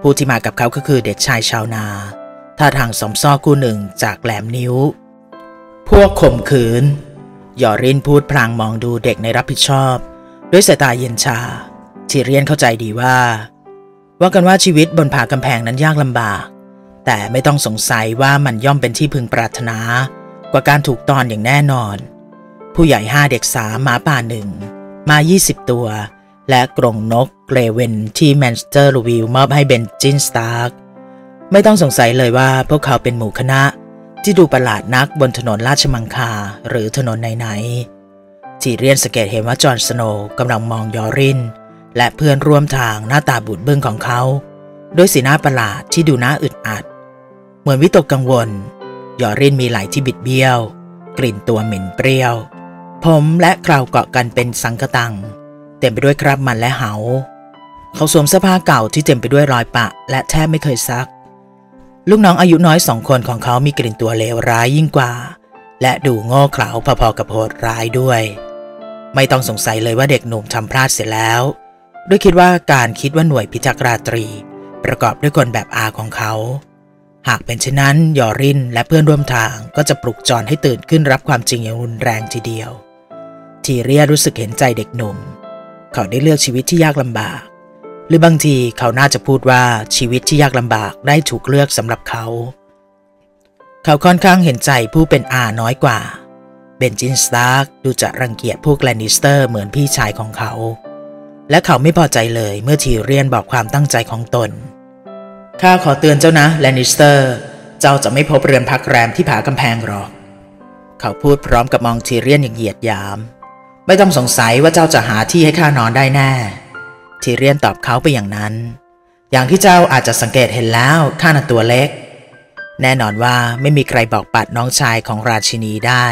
ผู้ที่มากับเขาก็คือเด็กชายชาวนาท่าทางสมซ้อคู่หนึ่งจากแหลมนิ้วพวกข่มขืนยอรินพูดพลางมองดูเด็กในรับผิดชอบด้วยสายตาเย็นชาทีเรียนเข้าใจดีว่าว่ากันว่าชีวิตบนผากำแพงนั้นยากลำบากแต่ไม่ต้องสงสัยว่ามันย่อมเป็นที่พึงปรารถนากว่าการถูกตอนอย่างแน่นอนผู้ใหญ่ห้าเด็กสามหมาป่าหนึ่งมายี่สิบตัวและกรงนกเกรเวนที่แมนสเตอร์ลูวิลมอบให้เบนจินสตาร์กไม่ต้องสงสัยเลยว่าพวกเขาเป็นหมู่คณะที่ดูประหลาดนักบนถนนราชมังคาหรือถนนไหนๆที่เรียนสังเกตเห็นว่าจอห์นสโนว์กำลังมองยอรินและเพื่อนร่วมทางหน้าตาบูดบึ้งของเขาด้วยสีหน้าประหลาดที่ดูน่าอึดอัดเหมือนวิตกกังวลยอรินมีไหล่ที่บิดเบี้ยวกลิ่นตัวเหม็นเปรี้ยวผมและเคราเกาะกันเป็นสังกะตังเต็มไปด้วยคราบมันและเหาเขาสวมเสื้อผ้าเก่าที่เต็มไปด้วยรอยปะและแทบไม่เคยซักลูกน้องอายุน้อยสองคนของเขามีกลิ่นตัวเลวร้ายยิ่งกว่าและดูโง่เขลาพอๆกับโหดร้ายด้วยไม่ต้องสงสัยเลยว่าเด็กหนุ่มทำพลาดเสียแล้วด้วยคิดว่าการคิดว่าหน่วยพิทักษ์ราตรีประกอบด้วยคนแบบอาของเขาหากเป็นเช่นนั้นยอรินและเพื่อนร่วมทางก็จะปลุกจอนให้ตื่นขึ้นรับความจริงอย่างรุนแรงทีเดียวทีเรียรู้สึกเห็นใจเด็กหนุ่มเขาได้เลือกชีวิตที่ยากลำบากหรือบางทีเขาน่าจะพูดว่าชีวิตที่ยากลำบากได้ถูกเลือกสำหรับเขาเขาค่อนข้างเห็นใจผู้เป็นอาน้อยกว่าเบนจินสตาร์กดูจะรังเกียจพวกแลนนิสเตอร์เหมือนพี่ชายของเขาและเขาไม่พอใจเลยเมื่อทีเรียนบอกความตั้งใจของตนข้าขอเตือนเจ้านะแลนนิสเตอร์เจ้าจะไม่พบเรือนพักแรมที่ผากำแพงหรอกเขาพูดพร้อมกับมองทีเรียนอย่างเหยียดหยามไม่ต้องสงสัยว่าเจ้าจะหาที่ให้ข้านอนได้แน่ทีเรียนตอบเขาไปอย่างนั้นอย่างที่เจ้าอาจจะสังเกตเห็นแล้วข้าน่ะตัวเล็กแน่นอนว่าไม่มีใครบอกปัดน้องชายของราชินีได้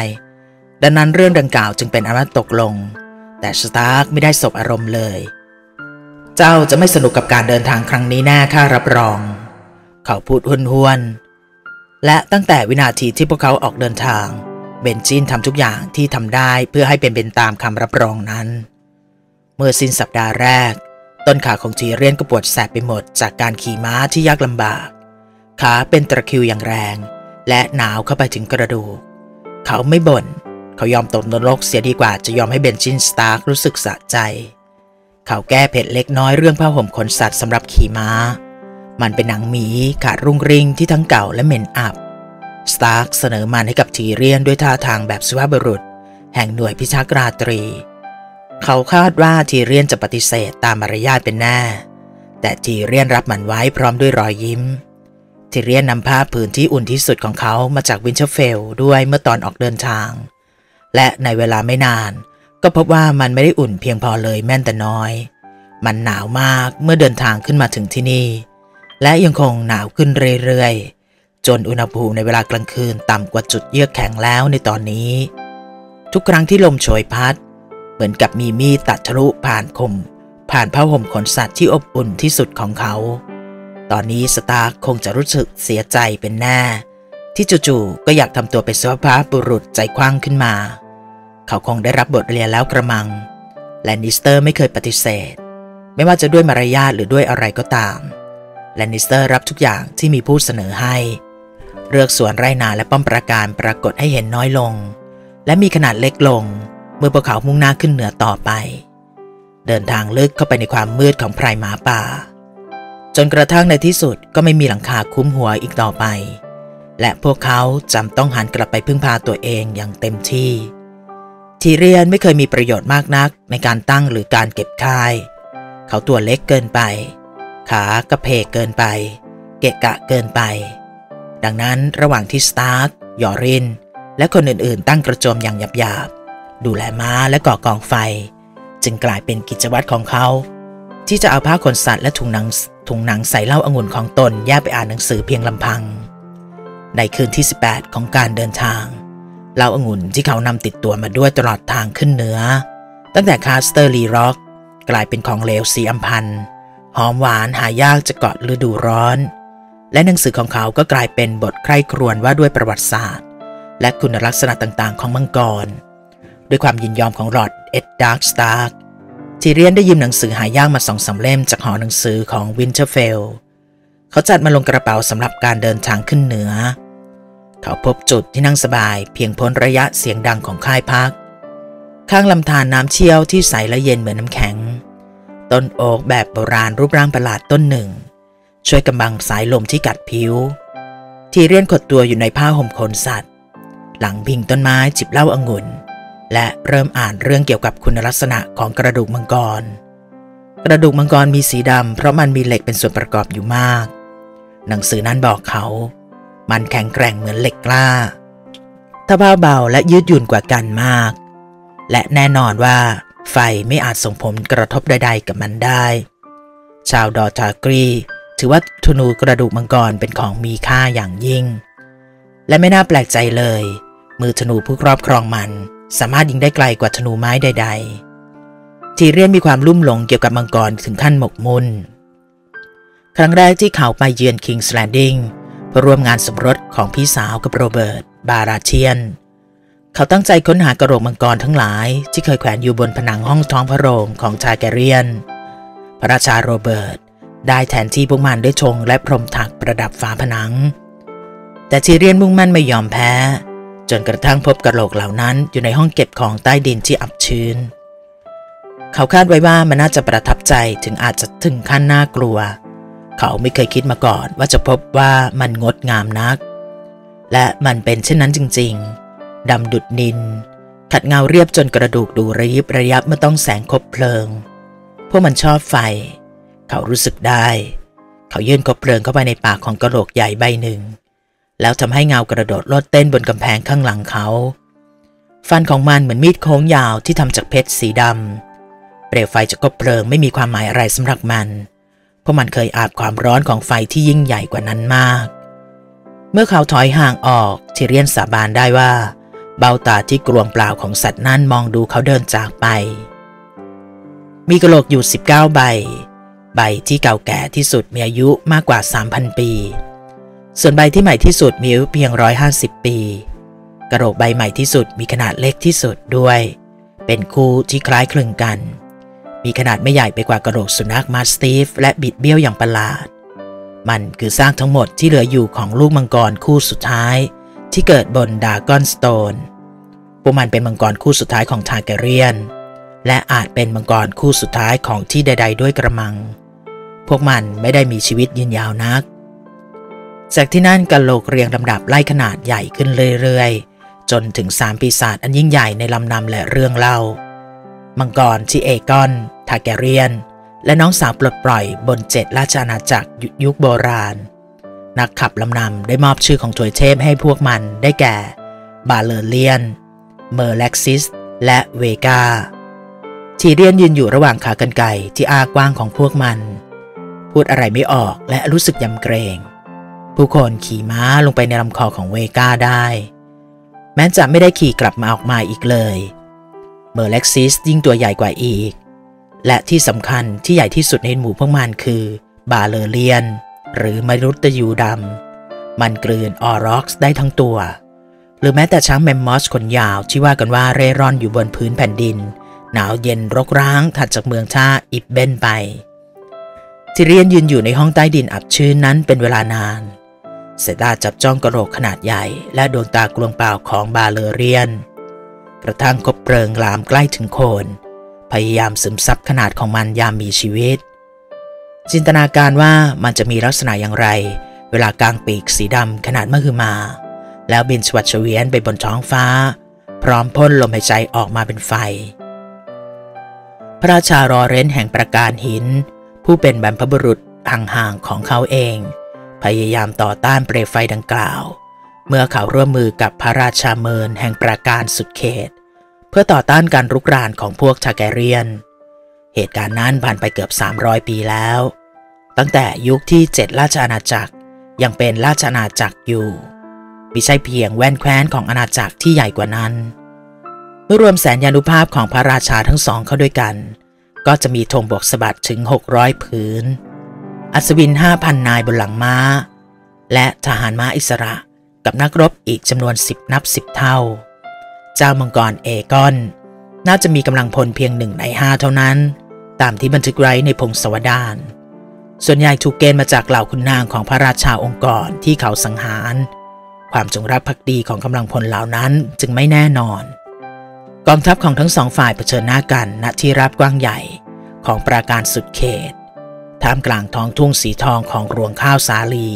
ดังนั้นเรื่องดังกล่าวจึงเป็นอำนาจตกลงแต่สตาร์กไม่ได้สบอารมณ์เลยเจ้าจะไม่สนุกกับการเดินทางครั้งนี้แน่ข้ารับรองเขาพูดห้วนๆและตั้งแต่วินาทีที่พวกเขาออกเดินทางเบนจินทำทุกอย่างที่ทำได้เพื่อให้เป็นเป็นตามคำรับรองนั้นเมื่อสิ้นสัปดาห์แรกต้นขาของทีเรียนก็ปวดแสบไปหมดจากการขี่ม้าที่ยากลำบากขาเป็นตะคริวอย่างแรง และหนาวเข้าไปถึงกระดูกเขาไม่บ่นเขายอมตกนรกเสียดีกว่าจะยอมให้เบนจินสตาร์ครู้สึกสะใจเขาแก้เผ็ดเล็กน้อยเรื่องผ้าห่มขนสัตว์สำหรับขี่ม้ามันเป็นหนังหมีขาดรุ่งริ่งที่ทั้งเก่าและเหม็นอับสตาร์คเสนอมันให้กับทีเรียนด้วยท่าทางแบบสุภาพบุรุษแห่งหน่วยพิทักษ์ราตรีเขาคาดว่าทีเรียนจะปฏิเสธตามมารยาทเป็นแน่แต่ทีเรียนรับมันไว้พร้อมด้วยรอยยิ้มทีเรียนนำผ้าผืนที่อุ่นที่สุดของเขามาจากวินเชอร์เฟลด้วยเมื่อตอนออกเดินทางและในเวลาไม่นานก็พบว่ามันไม่ได้อุ่นเพียงพอเลยแม้แต่น้อยมันหนาวมากเมื่อเดินทางขึ้นมาถึงที่นี่และยังคงหนาวขึ้นเรื่อยๆจนอุณหภูมิในเวลากลางคืนต่ำกว่าจุดเยือกแข็งแล้วในตอนนี้ทุกครั้งที่ลมโชยพัดเหมือนกับมีมีดตัดทะลุผ่านคมผ่านผ้าห่มขนสัตว์ที่อบอุ่นที่สุดของเขาตอนนี้สตาร์คคงจะรู้สึกเสียใจเป็นแน่ที่จู่ๆก็อยากทำตัวเป็นสุภาพบุรุษใจกว้างขึ้นมาเขาคงได้รับบทเรียนแล้วกระมังและนิสเตอร์ไม่เคยปฏิเสธไม่ว่าจะด้วยมารยาทหรือด้วยอะไรก็ตามและนิสเตอร์รับทุกอย่างที่มีผู้เสนอให้เลือกสวนไร่นาและป้อมปราการปรากฏให้เห็นน้อยลงและมีขนาดเล็กลงเมื่อพวกเขามุ่งหน้าขึ้นเหนือต่อไปเดินทางลึกเข้าไปในความมืดของไพรหมาป่าจนกระทั่งในที่สุดก็ไม่มีหลังคาคุ้มหัวอีกต่อไปและพวกเขาจำต้องหันกลับไปพึ่งพาตัวเองอย่างเต็มที่ทีเรียนไม่เคยมีประโยชน์มากนักในการตั้งหรือการเก็บค่ายเขาตัวเล็กเกินไปขากระเพกเกินไปเกะกะเกินไปดังนั้นระหว่างที่สตาร์คยอรินและคนอื่นๆตั้งกระโจมอย่างหยาบๆดูแลม้าและก่อกองไฟจึงกลายเป็นกิจวัตรของเขาที่จะเอาผ้าขนสัตว์และถุงหนังถุงหนังใส่เหล้าองุ่นของตนแยกไปอ่านหนังสือเพียงลำพังในคืนที่สิบแปดของการเดินทางเหล้าองุ่นที่เขานำติดตัวมาด้วยตลอดทางขึ้นเหนือตั้งแต่คาสเตอร์ลีร็อกกลายเป็นของเหลวสีอัมพันธ์หอมหวานหายากจะเกาะฤดูร้อนและหนังสือของเขาก็กลายเป็นบทใคร่ครวญว่าด้วยประวัติศาสตร์และคุณลักษณะต่างๆของมังกรด้วยความยินยอมของลอร์ดเอ็ดดาร์กสตาร์คทีเรียนได้ยืมหนังสือหายากมาสองสามเล่มจากหอหนังสือของวินเทอร์เฟลเขาจัดมาลงกระเป๋าสำหรับการเดินทางขึ้นเหนือเขาพบจุดที่นั่งสบายเพียงพ้นระยะเสียงดังของค่ายพักข้างลำธารน้ำเชี่ยวที่ใสและเย็นเหมือนน้ำแข็งต้นโอ๊กแบบโบราณรูปร่างประหลาดต้นหนึ่งช่วยกำบังสายลมที่กัดผิวทีเรียนขดตัวอยู่ในผ้าห่มขนสัตว์หลังพิงต้นไม้จิบเหล้าองุ่นและเริ่มอ่านเรื่องเกี่ยวกับคุณลักษณะของกระดูกมังกรกระดูกมังกรมีสีดำเพราะมันมีเหล็กเป็นส่วนประกอบอยู่มากหนังสือนั้นบอกเขามันแข็งแกร่งเหมือนเหล็กกล้าถ้าเบาๆและยืดหยุ่นกว่ากันมากและแน่นอนว่าไฟไม่อาจส่งผลกระทบใดๆกับมันได้ชาวดอทากรีถือว่าธนูกระดูกมังกรเป็นของมีค่าอย่างยิ่งและไม่น่าแปลกใจเลยมือธนูผู้ครอบครองมันสามารถยิงได้ไกลกว่าธนูไม้ใดๆทีเรียนมีความลุ่มหลงเกี่ยวกับมังกรถึงขั้นหมกมุ่นครั้งแรกที่เขาไปเยือนคิงส์แลนดิ้งเพื่อร่วมงานสมรสของพี่สาวกับโรเบิร์ตบาราเชียนเขาตั้งใจค้นหากระโหลกมังกรทั้งหลายที่เคยแขวนอยู่บนผนังห้องท้องพระโรงของทาร์แกเรียนพระราชาโรเบิร์ตได้แทนที่พวกมันด้วยธงและพรมถักประดับฝาผนังแต่ทีเรียนมุ่งมั่นไม่ยอมแพ้จนกระทั่งพบกระโหลกเหล่านั้นอยู่ในห้องเก็บของใต้ดินที่อับชื้นเขาคาดไว้ว่ามันน่าจะประทับใจถึงอาจจะถึงขั้นน่ากลัวเขาไม่เคยคิดมาก่อนว่าจะพบว่ามันงดงามนักและมันเป็นเช่นนั้นจริงๆดำดุจนิลขัดเงาเรียบจนกระดูกดูระยิบระยับเมื่อต้องแสงคบเพลิงพวกมันชอบไฟเขารู้สึกได้เขายื่นคบเพลิงเข้าไปในปากของกระโหลกใหญ่ใบหนึ่งแล้วทำให้เงากระโดดโลดเต้นบนกำแพงข้างหลังเขาฟันของมันเหมือนมีดโค้งยาวที่ทำจากเพชรสีดำเปลวไฟจากคบเพลิงไม่มีความหมายอะไรสำหรับมันเพราะมันเคยอาบความร้อนของไฟที่ยิ่งใหญ่กว่านั้นมากเมื่อเขาถอยห่างออกทีเรียนสาบานได้ว่าเบ้าตาที่กลวงเปล่าของสัตว์นั้นมองดูเขาเดินจากไปมีกระโหลกอยู่สิบเก้าใบใบที่เก่าแก่ที่สุดมีอายุมากกว่า สามพัน ปีส่วนใบที่ใหม่ที่สุดมีอายุเพียงหนึ่งร้อยห้าสิบปีกระโหลกใบใหม่ที่สุดมีขนาดเล็กที่สุดด้วยเป็นคู่ที่คล้ายคลึงกันมีขนาดไม่ใหญ่ไปกว่ากระโหลกสุนัขมาสตีฟและบิดเบี้ยวอย่างประหลาด มันคือซากทั้งหมดที่เหลืออยู่ของลูกมังกรคู่สุดท้ายที่เกิดบนดาร์กอนสโตนพวกมันเป็นมังกรคู่สุดท้ายของทาร์แกเรียนและอาจเป็นมังกรคู่สุดท้ายของที่ใดๆด้วยกระมังพวกมันไม่ได้มีชีวิตยืนยาวนักจากที่นั่นกะโหลกเรียงลำดับไล่ขนาดใหญ่ขึ้นเรื่อยๆจนถึงสามปีศาจอันยิ่งใหญ่ในลำนำและเรื่องเล่ามังกรที่เอกอนทาร์แกเรียนและน้องสาวปลดปล่อยบนเจ็ดราชอาณาจักรยุคโบราณนักขับลำนำได้มอบชื่อของถวยเทพให้พวกมันได้แก่บาเลเรียนเมอร์แล็กซิสและเวกาทีเรียนยืนอยู่ระหว่างขากรรไกรที่อ้ากว้างของพวกมันพูดอะไรไม่ออกและรู้สึกยำเกรงผู้คนขี่ม้าลงไปในลำคอของเวกาได้แม้จะไม่ได้ขี่กลับมาออกมาอีกเลยเมอร์แล็กซิสยิ่งตัวใหญ่กว่าอีกและที่สำคัญที่ใหญ่ที่สุดในหมู่พวกมันคือบาเลเรียนหรือมนุษย์ตะยูดำมันกลืนออร็อกซ์ได้ทั้งตัวหรือแม้แต่ช้างแมมมอสขนยาวที่ว่ากันว่าเร่ร่อนอยู่บนพื้นแผ่นดินหนาวเย็นรกร้างถัดจากเมืองท่าอิบเบนไปทีเรียนยืนอยู่ในห้องใต้ดินอับชื้นนั้นเป็นเวลานานสายตาจับจ้องกระโหลกขนาดใหญ่และดวงตากลวงเปล่าของบาเลเรียนกระทั่งคบเพลิงลามใกล้ถึงโคนพยายามซึมซับขนาดของมันยามมีชีวิตจินตนาการว่ามันจะมีลักษณะอย่างไรเวลากางปีกสีดำขนาดมหึมาแล้วบินชวัดเฉวียนไปบนท้องฟ้าพร้อมพ่นลมหายใจออกมาเป็นไฟพระราชารอเรนแห่งประการหินผู้เป็นบรรพบุรุษห่างๆของเขาเองพยายามต่อต้านเปลวไฟดังกล่าวเมื่อเขาร่วมมือกับพระราชาเมินแห่งประการสุดเขตเพื่อต่อต้านการรุกรานของพวกทาร์แกเรียนเหตุการณ์นั้นผ่านไปเกือบสามร้อยปีแล้วตั้งแต่ยุคที่เจ็ดราชอาณาจักรยังเป็นราชอาณาจักรอยู่มิใช่เพียงแว่นแคว้นของอาณาจักรที่ใหญ่กว่านั้นเมื่อรวมแสนยานุภาพของพระราชาทั้งสองเข้าด้วยกันก็จะมีธงบวกสะบัดถึงหกร้อยผืนอัศวิน ห้าพัน นายบนหลังม้าและทหารม้าอิสระกับนักรบอีกจำนวนสิบนับสิบเท่าเจ้ามังกรเอกอนน่าจะมีกำลังพลเพียงหนึ่งในห้าเท่านั้นตามที่บันทึกไว้ในพงศาวดารส่วนใหญ่ถูกเกณฑ์มาจากเหล่าขุนนางของพระราชาองค์กรที่เขาสังหารความจงรักภักดีของกำลังพลเหล่านั้นจึงไม่แน่นอนกองทัพของทั้งสองฝ่ายเผชิญหน้ากันณที่ราบกว้างใหญ่ของปราการสุดเขตท่ามกลางท้องทุ่งสีทองของรวงข้าวสาลี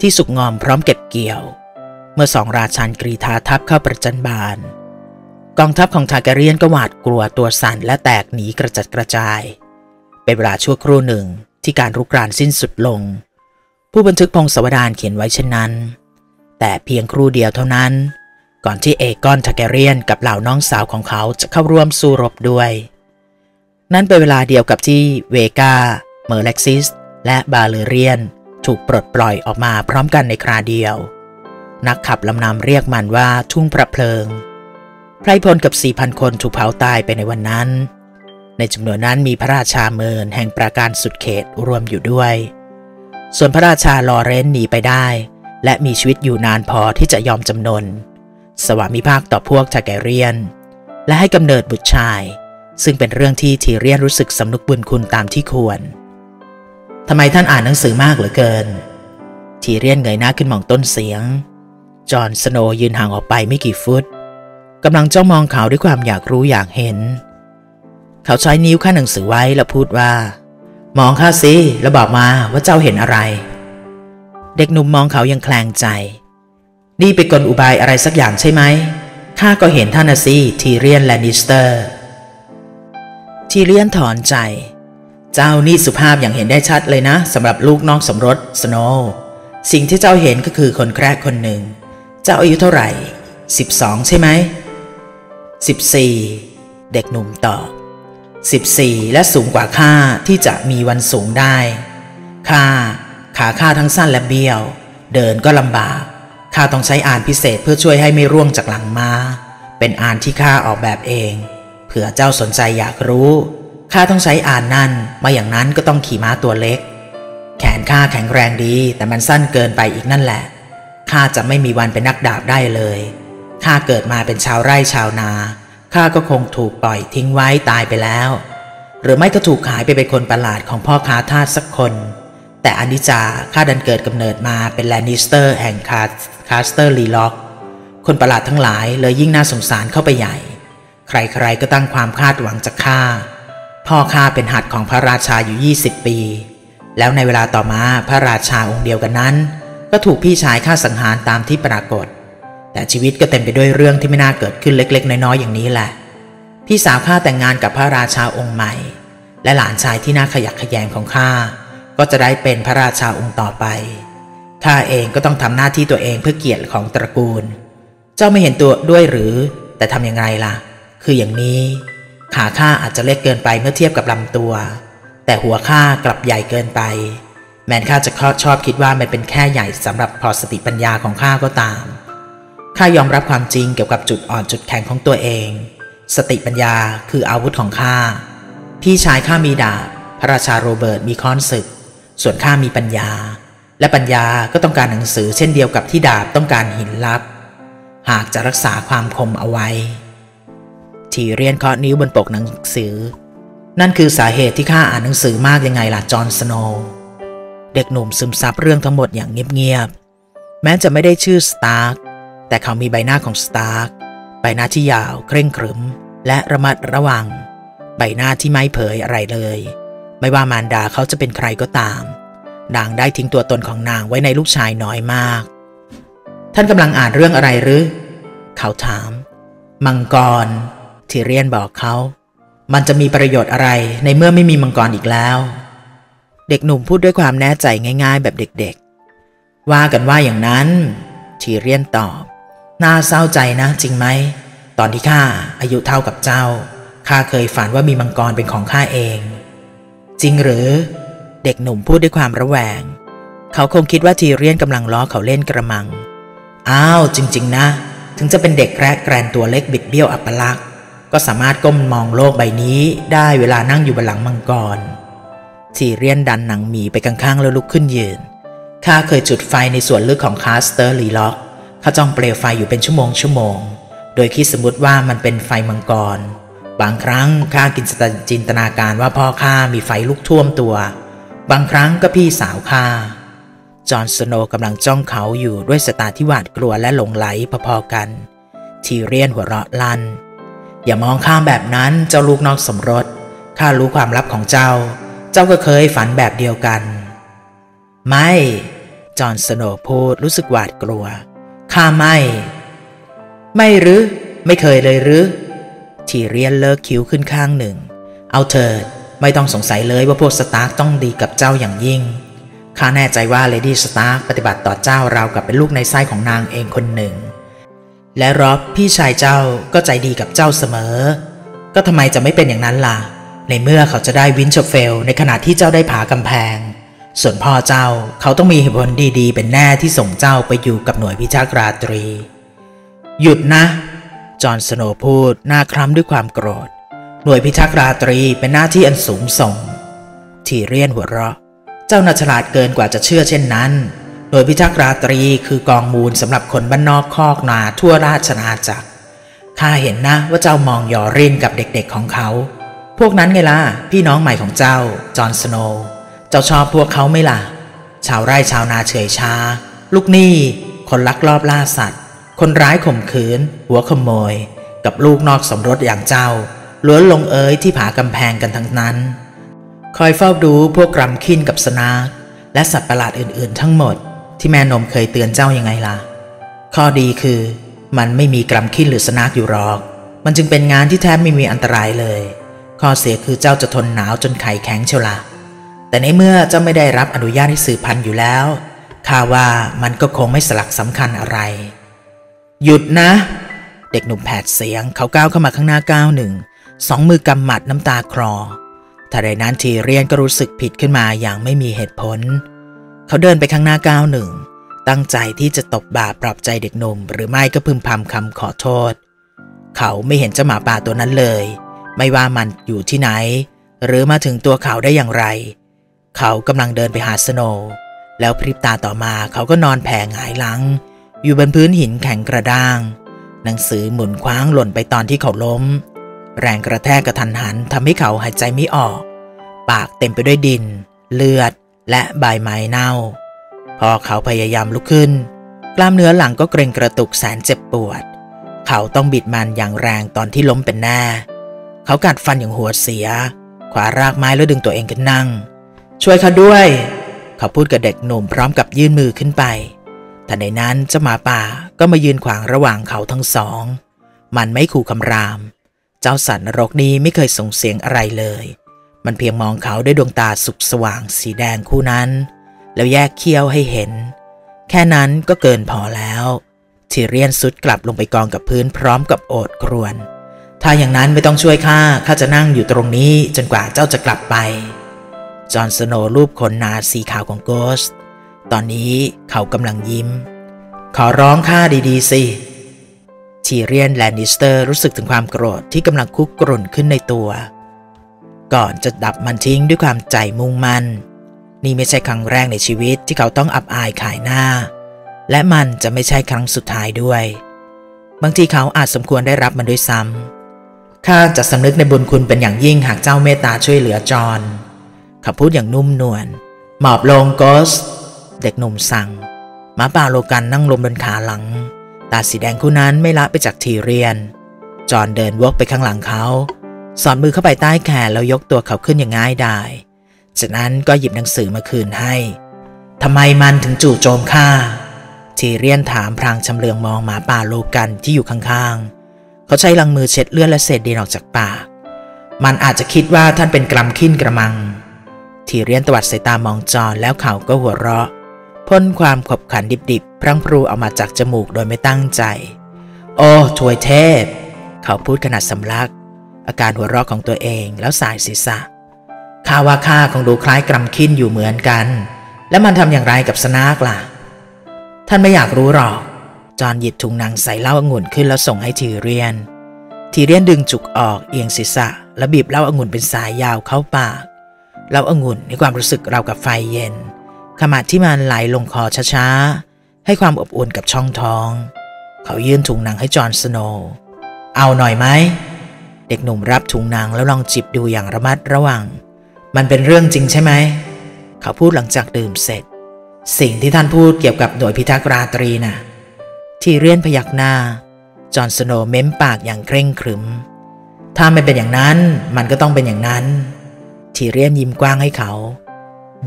ที่สุกงอมพร้อมเก็บเกี่ยวเมื่อสองราชันกรีธาทัพเข้าประจันบานกองทัพของทาร์แกเรียนก็หวาดกลัวตัวสั่นและแตกหนีกระจัดกระจายเป็นเวลาชั่วครู่หนึ่งที่การรุกรานสิ้นสุดลงผู้บันทึกพงศาวดารเขียนไว้เช่นนั้นแต่เพียงครู่เดียวเท่านั้นก่อนที่เอกอนทาร์แกเรียนกับเหล่าน้องสาวของเขาจะเข้าร่วมสู้รบด้วยนั่นเป็นเวลาเดียวกับที่เวกาเมอร์แล็กซิสและบาเลเรียนถูกปลดปล่อยออกมาพร้อมกันในคราเดียวนักขับลำนำเรียกมันว่าทุ่งพระเพลิงไพลพลกับ สี่พัน คนถูกเผาตายไปในวันนั้นในจำนวนนั้นมีพระราชาเมินแห่งปราการสุดเขตรวมอยู่ด้วยส่วนพระราชาลอเรนหนีไปได้และมีชีวิตอยู่นานพอที่จะยอมจำนนสวามิภักดิ์ต่อพวกทาร์แกเรียนและให้กำเนิดบุตรชายซึ่งเป็นเรื่องที่ทีเรียนรู้สึกสำนึกบุญคุณตามที่ควรทำไมท่านอ่านหนังสือมากเหลือเกินทีเรียนเงยหน้าขึ้นมองต้นเสียงจอห์นสโนว์ยืนห่างออกไปไม่กี่ฟุตกำลังจ้องมองเขาด้วยความอยากรู้อยากเห็นเขาใช้นิ้วข้างหนังสือไว้แล้วพูดว่ามองข้าสิแล้วบอกมาว่าเจ้าเห็นอะไรเด็กหนุ่มมองเขายังแคลงใจนี่เป็นกลอุบายอะไรสักอย่างใช่ไหมข้าก็เห็นท่านนะสิทีเรียนแลนนิสเตอร์ทีเรียนถอนใจเจ้านี่สุภาพอย่างเห็นได้ชัดเลยนะสำหรับลูกน้องสมรสสโนว์สิ่งที่เจ้าเห็นก็คือคนแคระคนหนึ่งเจ้าอายุเท่าไหร่สิบสองใช่ไหมสิบสี่เด็กหนุ่มตอบสิบสี่และสูงกว่าข้าที่จะมีวันสูงได้ข้าขาข้าทั้งสั้นและเบี้ยวเดินก็ลำบากข้าต้องใช้อานพิเศษเพื่อช่วยให้ไม่ร่วงจากหลังมาเป็นอานที่ข้าออกแบบเองเผื่อเจ้าสนใจอยากรู้ข้าต้องใช้อานนั่นมาอย่างนั้นก็ต้องขี่ม้าตัวเล็กแขนข้าแข็งแรงดีแต่มันสั้นเกินไปอีกนั่นแหละข้าจะไม่มีวันเป็นนักดาบได้เลยข้าเกิดมาเป็นชาวไร่ชาวนาข้าก็คงถูกปล่อยทิ้งไว้ตายไปแล้วหรือไม่ก็ถูกขายไปเป็นคนประหลาดของพ่อค้าทาสสักคน แต่อนิจจาข้าดันเกิดกำเนิดมาเป็นแลนนิสเตอร์แห่งคาสเตอร์ลีล็อกคนประหลาดทั้งหลายเลยยิ่งน่าสงสารเข้าไปใหญ่ใครๆก็ตั้งความคาดหวังจากข้าพ่อข้าเป็นหัตถ์ของพระราชาอยู่ยี่สิบปีแล้วในเวลาต่อมาพระราชาองค์เดียวกันนั้นก็ถูกพี่ชายฆ่าสังหารตามที่ปรากฏแต่ชีวิตก็เต็มไปด้วยเรื่องที่ไม่น่าเกิดขึ้นเล็กๆน้อยๆอย่างนี้แหละพี่สาวข้าแต่งงานกับพระราชาองค์ใหม่และหลานชายที่น่าขยักขยงของข้าก็จะได้เป็นพระราชาองค์ต่อไปข้าเองก็ต้องทำหน้าที่ตัวเองเพื่อเกียรติของตระกูลเจ้าไม่เห็นตัวด้วยหรือแต่ทำอย่างไรล่ะคืออย่างนี้ขาข้าอาจจะเล็กเกินไปเมื่อเทียบกับลำตัวแต่หัวข้ากลับใหญ่เกินไปแม้ข้าจะชอบคิดว่ามันเป็นแค่ใหญ่สำหรับพอสติปัญญาของข้าก็ตามข้ายอมรับความจริงเกี่ยวกับจุดอ่อนจุดแข็งของตัวเองสติปัญญาคืออาวุธของข้าพี่ชายข้ามีดาบพระราชาโรเบิร์ตมีค้อนศึกส่วนข้ามีปัญญาและปัญญาก็ต้องการหนังสือเช่นเดียวกับที่ดาบต้องการหินลับหากจะรักษาความคมเอาไว้ทีเรียนเคาะนิ้วบนปกหนังสือนั่นคือสาเหตุที่ข้าอ่านหนังสือมากยังไงล่ะจอห์นสโนว์เด็กหนุ่มซึมซับเรื่องทั้งหมดอย่างเงียบๆแม้จะไม่ได้ชื่อสตาร์กแต่เขามีใบหน้าของสตาร์กใบหน้าที่ยาวเคร่งขรึมและระมัดระวังใบหน้าที่ไม่เผยอะไรเลยไม่ว่ามารดาเขาจะเป็นใครก็ตามนางได้ทิ้งตัวตนของนางไว้ในลูกชายน้อยมากท่านกำลังอ่านเรื่องอะไรหรือเขาถามมังกรทีเรียนบอกเขามันจะมีประโยชน์อะไรในเมื่อไม่มีมังกรอีกแล้วเด็กหนุ่มพูดด้วยความแน่ใจง่ายๆแบบเด็กๆว่ากันว่าอย่างนั้นทีเรียนตอบน่าเศร้าใจนะจริงไหมตอนที่ข้าอายุเท่ากับเจ้าข้าเคยฝันว่ามีมังกรเป็นของข้าเองจริงหรือเด็กหนุ่มพูดด้วยความระแวงเขาคงคิดว่าทีเรียนกำลังล้อเขาเล่นกระมังอ้าวจริงๆนะถึงจะเป็นเด็กแรกแกรนตัวเล็กบิดเบี้ยวอัปลักษณ์ก็สามารถก้มมองโลกใบนี้ได้เวลานั่งอยู่บนหลังมังกรทีเรียนดันหนังหมีไปข้างๆแล้วลุกขึ้นยืนข้าเคยจุดไฟในส่วนลึกของคาสเตอร์ลีล็อกข้าจ้องเปลวไฟอยู่เป็นชั่วโมงชั่วโมงโดยคิดสมมติว่ามันเป็นไฟมังกรบางครั้งข้ากินจินตนาการว่าพ่อข้ามีไฟลุกท่วมตัวบางครั้งก็พี่สาวข้าจอห์นสโนว์กำลังจ้องเขาอยู่ด้วยสายตาที่หวาดกลัวและหลงไหลพอๆกันทีเรียนหัวเราะลั่นอย่ามองข้ามแบบนั้นเจ้าลูกนอกสมรสข้ารู้ความลับของเจ้าเจ้าก็เคยฝันแบบเดียวกันไม่จอห์นสโนว์พูดรู้สึกหวาดกลัวข้าไม่ไม่หรือไม่เคยเลยหรือทีเรียนเลิกคิ้วขึ้นข้างหนึ่งเอาเถิดไม่ต้องสงสัยเลยว่าพวกสตาร์กต้องดีกับเจ้าอย่างยิ่งข้าแน่ใจว่าเลดี้สตาร์กปฏิบัติต่อเจ้าราวกับเป็นลูกในไส้ของนางเองคนหนึ่งและร็อบพี่ชายเจ้าก็ใจดีกับเจ้าเสมอก็ทำไมจะไม่เป็นอย่างนั้นล่ะในเมื่อเขาจะได้วินเชอร์เฟลในขณะที่เจ้าได้ผากำแพงส่วนพ่อเจ้าเขาต้องมีเหตุผลดีๆเป็นแน่ที่ส่งเจ้าไปอยู่กับหน่วยพิทักษ์ราตรีหยุดนะจอห์นสโนว์พูดหน้าคล้ำด้วยความโกรธหน่วยพิทักษ์ราตรีเป็นหน้าที่อันสูงส่งทีเรียนหัวเราะเจ้าน่าฉลาดเกินกว่าจะเชื่อเช่นนั้นหน่วยพิทักษ์ราตรีคือกองมูลสำหรับคนบ้านนอกคอกนาทั่วราชอาณาจักรข้าเห็นนะว่าเจ้ามองหย่อเล่นกับเด็กๆของเขาพวกนั้นไงล่ะพี่น้องใหม่ของเจ้าจอห์นสโนว์เจ้าชอบพวกเขาไหมล่ะชาวไร่ชาวนาเฉยชาลูกหนี้คนลักลอบล่าสัตว์คนร้ายข่มขืนหัวขโมยกับลูกนอกสมรสอย่างเจ้าล้วนลงเอยที่ผากำแพงกันทั้งนั้นคอยเฝ้าดูพวกกรัมคินกับสนาคและสัตว์ประหลาดอื่นๆทั้งหมดที่แม่นมเคยเตือนเจ้ายังไงล่ะข้อดีคือมันไม่มีกรัมคินหรือสนาคอยู่หรอกมันจึงเป็นงานที่แทบไม่มีอันตรายเลยข้อเสียคือเจ้าจะทนหนาวจนไข่แข็งเชียวล่ะแต่ในเมื่อเจ้าไม่ได้รับอนุญาตให้สืบพันธุ์อยู่แล้วข้าว่ามันก็คงไม่สลักสำคัญอะไรหยุดนะเด็กหนุ่มแผดเสียงเขาก้าวเข้ามาข้างหน้าก้าวหนึ่งสองมือกำหมัดน้ำตาคลอทันใดนั้นทีเรียนก็รู้สึกผิดขึ้นมาอย่างไม่มีเหตุผลเขาเดินไปข้างหน้าก้าวหนึ่งตั้งใจที่จะตบบ่าปลอบใจเด็กหนุ่มหรือไม่ก็พึมพำคำขอโทษเขาไม่เห็นเจ้าหมาป่าตัวนั้นเลยไม่ว่ามันอยู่ที่ไหนหรือมาถึงตัวเขาได้อย่างไรเขากำลังเดินไปหาสโนว์แล้วพริบตาต่อมาเขาก็นอนแผ่หงายหลังอยู่บนพื้นหินแข็งกระด้างหนังสือหมุนคว้างหล่นไปตอนที่เขาล้มแรงกระแทกกระทันหันทำให้เขาหายใจไม่ออกปากเต็มไปด้วยดินเลือด และใบไม้เน่าพอเขาพยายามลุกขึ้นกล้ามเนื้อหลังก็เกร็งกระตุกแสนเจ็บปวดเขาต้องบิดมันอย่างแรงตอนที่ล้มเป็นแน่เขากัดฟันอย่างหัวเสียขวารากไม้แล้วดึงตัวเองขึ้นนั่งช่วยเขาด้วยเขาพูดกับเด็กหนุ่มพร้อมกับยื่นมือขึ้นไปแต่ในนั้นเจ้าหมาป่าก็มายืนขวางระหว่างเขาทั้งสองมันไม่ขู่คำรามเจ้าสัตว์นรกนี้ไม่เคยส่งเสียงอะไรเลยมันเพียงมองเขาด้วยดวงตาสุกสว่างสีแดงคู่นั้นแล้วแยกเขี้ยวให้เห็นแค่นั้นก็เกินพอแล้วทิเรียนสุดกลับลงไปกองกับพื้นพร้อมกับโอดครวญถ้าอย่างนั้นไม่ต้องช่วยข้าข้าจะนั่งอยู่ตรงนี้จนกว่าเจ้าจะกลับไปจอห์นสโนว์รูปขนนาสีขาวของโกสต์ตอนนี้เขากำลังยิ้มขอร้องข้าดีๆสิทีเรียนแลนนิสเตอร์รู้สึกถึงความโกรธที่กำลังคุกรุ่นขึ้นในตัวก่อนจะดับมันทิ้งด้วยความใจมุ่งมั่นนี่ไม่ใช่ครั้งแรกในชีวิตที่เขาต้องอับอายขายหน้าและมันจะไม่ใช่ครั้งสุดท้ายด้วยบางทีเขาอาจสมควรได้รับมันด้วยซ้ำข้าจะสำนึกในบุญคุณเป็นอย่างยิ่งหากเจ้าเมตตาช่วยเหลือจอนเขาพูดอย่างนุ่มนวลหมอบลงโกสเด็กหนุ่มสั่งหมาป่าโลกันนั่งลมบนขาหลังตาสีแดงคู่นั้นไม่ละไปจากทีเรียนจอนเดินวกไปข้างหลังเขาสอดมือเข้าไปใต้แขนแล้วยกตัวเขาขึ้นอย่างง่ายดายจากนั้นก็หยิบหนังสือมาคืนให้ทำไมมันถึงจู่โจมข้าทีเรียนถามพลางชำเลืองมองหมาป่าโลกันที่อยู่ข้างๆเขาใช้ลังมือเช็ดเลือดและเศษดินออกจากปากมันอาจจะคิดว่าท่านเป็นกรำขิ้นกระมังทีเรียนตวัดสายตามองจอนแล้วเขาก็หัวเราะพ่นความขบขันดิบๆพรั่งพรูออกมาจากจมูกโดยไม่ตั้งใจโอ้ถวยเทพเขาพูดขณะสำลักอาการหัวเราะของตัวเองแล้วสายศีรษะข้าว่าข้าคงดูคล้ายกรำขิ้นอยู่เหมือนกันแล้วมันทำอย่างไรกับสนากล่ะท่านไม่อยากรู้หรอกจอนหยิบถุงนางใส่เหล้าองุ่นขึ้นแล้วส่งให้ทีเรียนทีเรียนดึงจุกออกเอียงศีรษะและบีบเหล้าองุ่นเป็นสายยาวเข้าปากเหล้าองุ่นในความรู้สึกเรากับไฟเย็นขมาดที่มันไหลลงคอช้าๆให้ความอบอุ่นกับช่องท้องเขายื่นถุงหนังให้จอห์นสโนว์เอาหน่อยไหมเด็กหนุ่มรับถุงหนังแล้วลองจิบดูอย่างระมัดระวังมันเป็นเรื่องจริงใช่ไหมเขาพูดหลังจากดื่มเสร็จสิ่งที่ท่านพูดเกี่ยวกับหน่วยพิทักษ์ราตรีน่ะทีเรียนพยักหน้าจอห์นสโนว์เม้มปากอย่างเคร่งขรึมถ้าไม่เป็นอย่างนั้นมันก็ต้องเป็นอย่างนั้นทีเรียนยิ้มกว้างให้เขา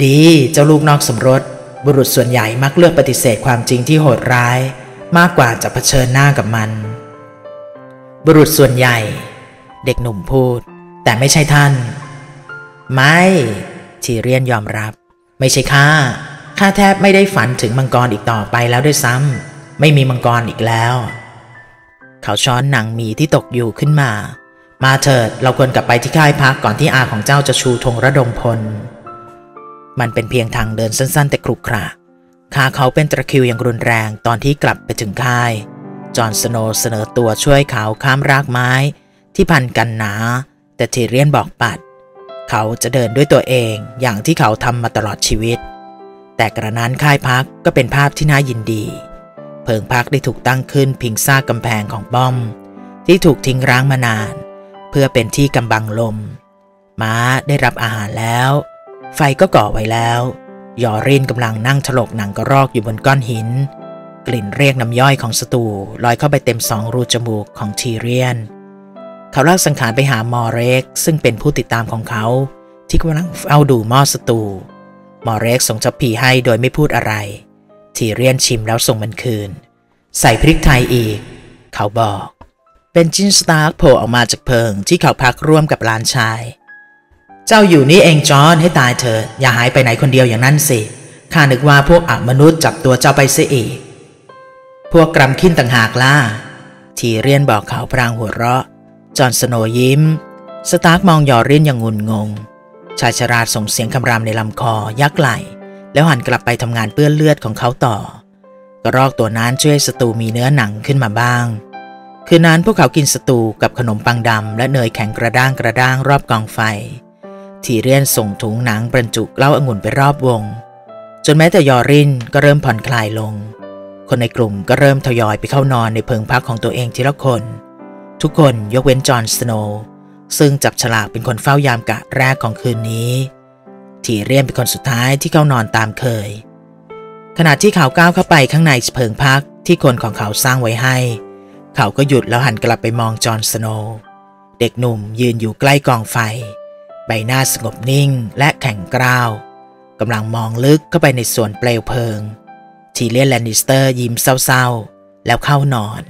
ดีเจ้าลูกนอกสมรสบุรุษส่วนใหญ่มักเลือกปฏิเสธความจริงที่โหดร้ายมากกว่าจะเผชิญหน้ากับมันบุรุษส่วนใหญ่เด็กหนุ่มพูดแต่ไม่ใช่ท่านไม่ทีเรียนยอมรับไม่ใช่ข้าข้าแทบไม่ได้ฝันถึงมังกรอีกต่อไปแล้วด้วยซ้ำไม่มีมังกรอีกแล้วเขาช้อนหนังหมีที่ตกอยู่ขึ้นมามาเถิดเราควรกลับไปที่ค่ายพักก่อนที่อาของเจ้าจะชูธงระดมพลมันเป็นเพียงทางเดินสั้นๆแต่ขรุขระขาเขาเป็นตะคริวอย่างรุนแรงตอนที่กลับไปถึงค่ายจอห์นสโนว์เสนอตัวช่วยเขาข้ามรากไม้ที่พันกันหนาแต่ทีเรียนบอกปัดเขาจะเดินด้วยตัวเองอย่างที่เขาทำมาตลอดชีวิตแต่กระนั้นค่ายพักก็เป็นภาพที่น่ายินดีเพิงพักได้ถูกตั้งขึ้นพิงซากกำแพงของป้อมที่ถูกทิ้งร้างมานานเพื่อเป็นที่กำบังลมม้าได้รับอาหารแล้วไฟก็ก่อไว้แล้วยอรินกำลังนั่งฉลกหนังกระรอกอยู่บนก้อนหินกลิ่นเรียกน้ำย่อยของสตูลอยเข้าไปเต็มสองรูจมูกของทีเรียนเขาลากสังขารไปหามอเร็กซึ่งเป็นผู้ติดตามของเขาที่กำลังเอาดูหม้อสตูมอเร็กส่งจับผีให้โดยไม่พูดอะไรทีเรียนชิมแล้วส่งมันคืนใส่พริกไทยอีกเขาบอกเป็นจินสตาร์คโผล่ออกมาจากเพิงที่เขาพักร่วมกับหลานชายเจ้าอยู่นี่เองจอห์นให้ตายเถอะอย่าหายไปไหนคนเดียวอย่างนั้นสิข้านึกว่าพวกอมนุษย์จับตัวเจ้าไปเสียอีกพวกกรำขิ้นต่างหากล่ะทีเรียนบอกเขาพลางหัวเราะจอห์นสโนว์ยิ้มสตาร์กมองยอรินอย่างงุนงงชายชราส่งเสียงคำรามในลำคอยักไหลแล้วหันกลับไปทำงานเปื้อนเลือดของเขาต่อกระรอกตัวนั้นช่วยสตูมีเนื้อหนังขึ้นมาบ้างคืนนั้นพวกเขากินสตูกับขนมปังดำและเนยแข็งกระด้างกระด้างรอบกองไฟทีเรียนส่งถุงหนังบรรจุเหล้าองุ่นไปรอบวงจนแม้แต่ยอรินก็เริ่มผ่อนคลายลงคนในกลุ่มก็เริ่มทยอยไปเข้านอนในเพิงพักของตัวเองทีละคนทุกคนยกเว้นจอห์นสโนว์ซึ่งจับฉลากเป็นคนเฝ้ายามกะแรกของคืนนี้ท ทีเรียนเป็นคนสุดท้ายที่เข้านอนตามเคยขณะที่เขาก้าวเข้าไปข้างในเพิงพักที่คนของเขาสร้างไว้ให้เขาก็หยุดแล้วหันกลับไปมองจอห์นสโนว์เด็กหนุ่มยืนอยู่ใกล้กองไฟใบหน้าสงบนิ่งและแข็งกร้าวกำลังมองลึกเข้าไปในส่วนเปลวเพลิงทีเรียน แลนนิสเตอร์ยิ้มเศร้าๆแล้วเข้านอน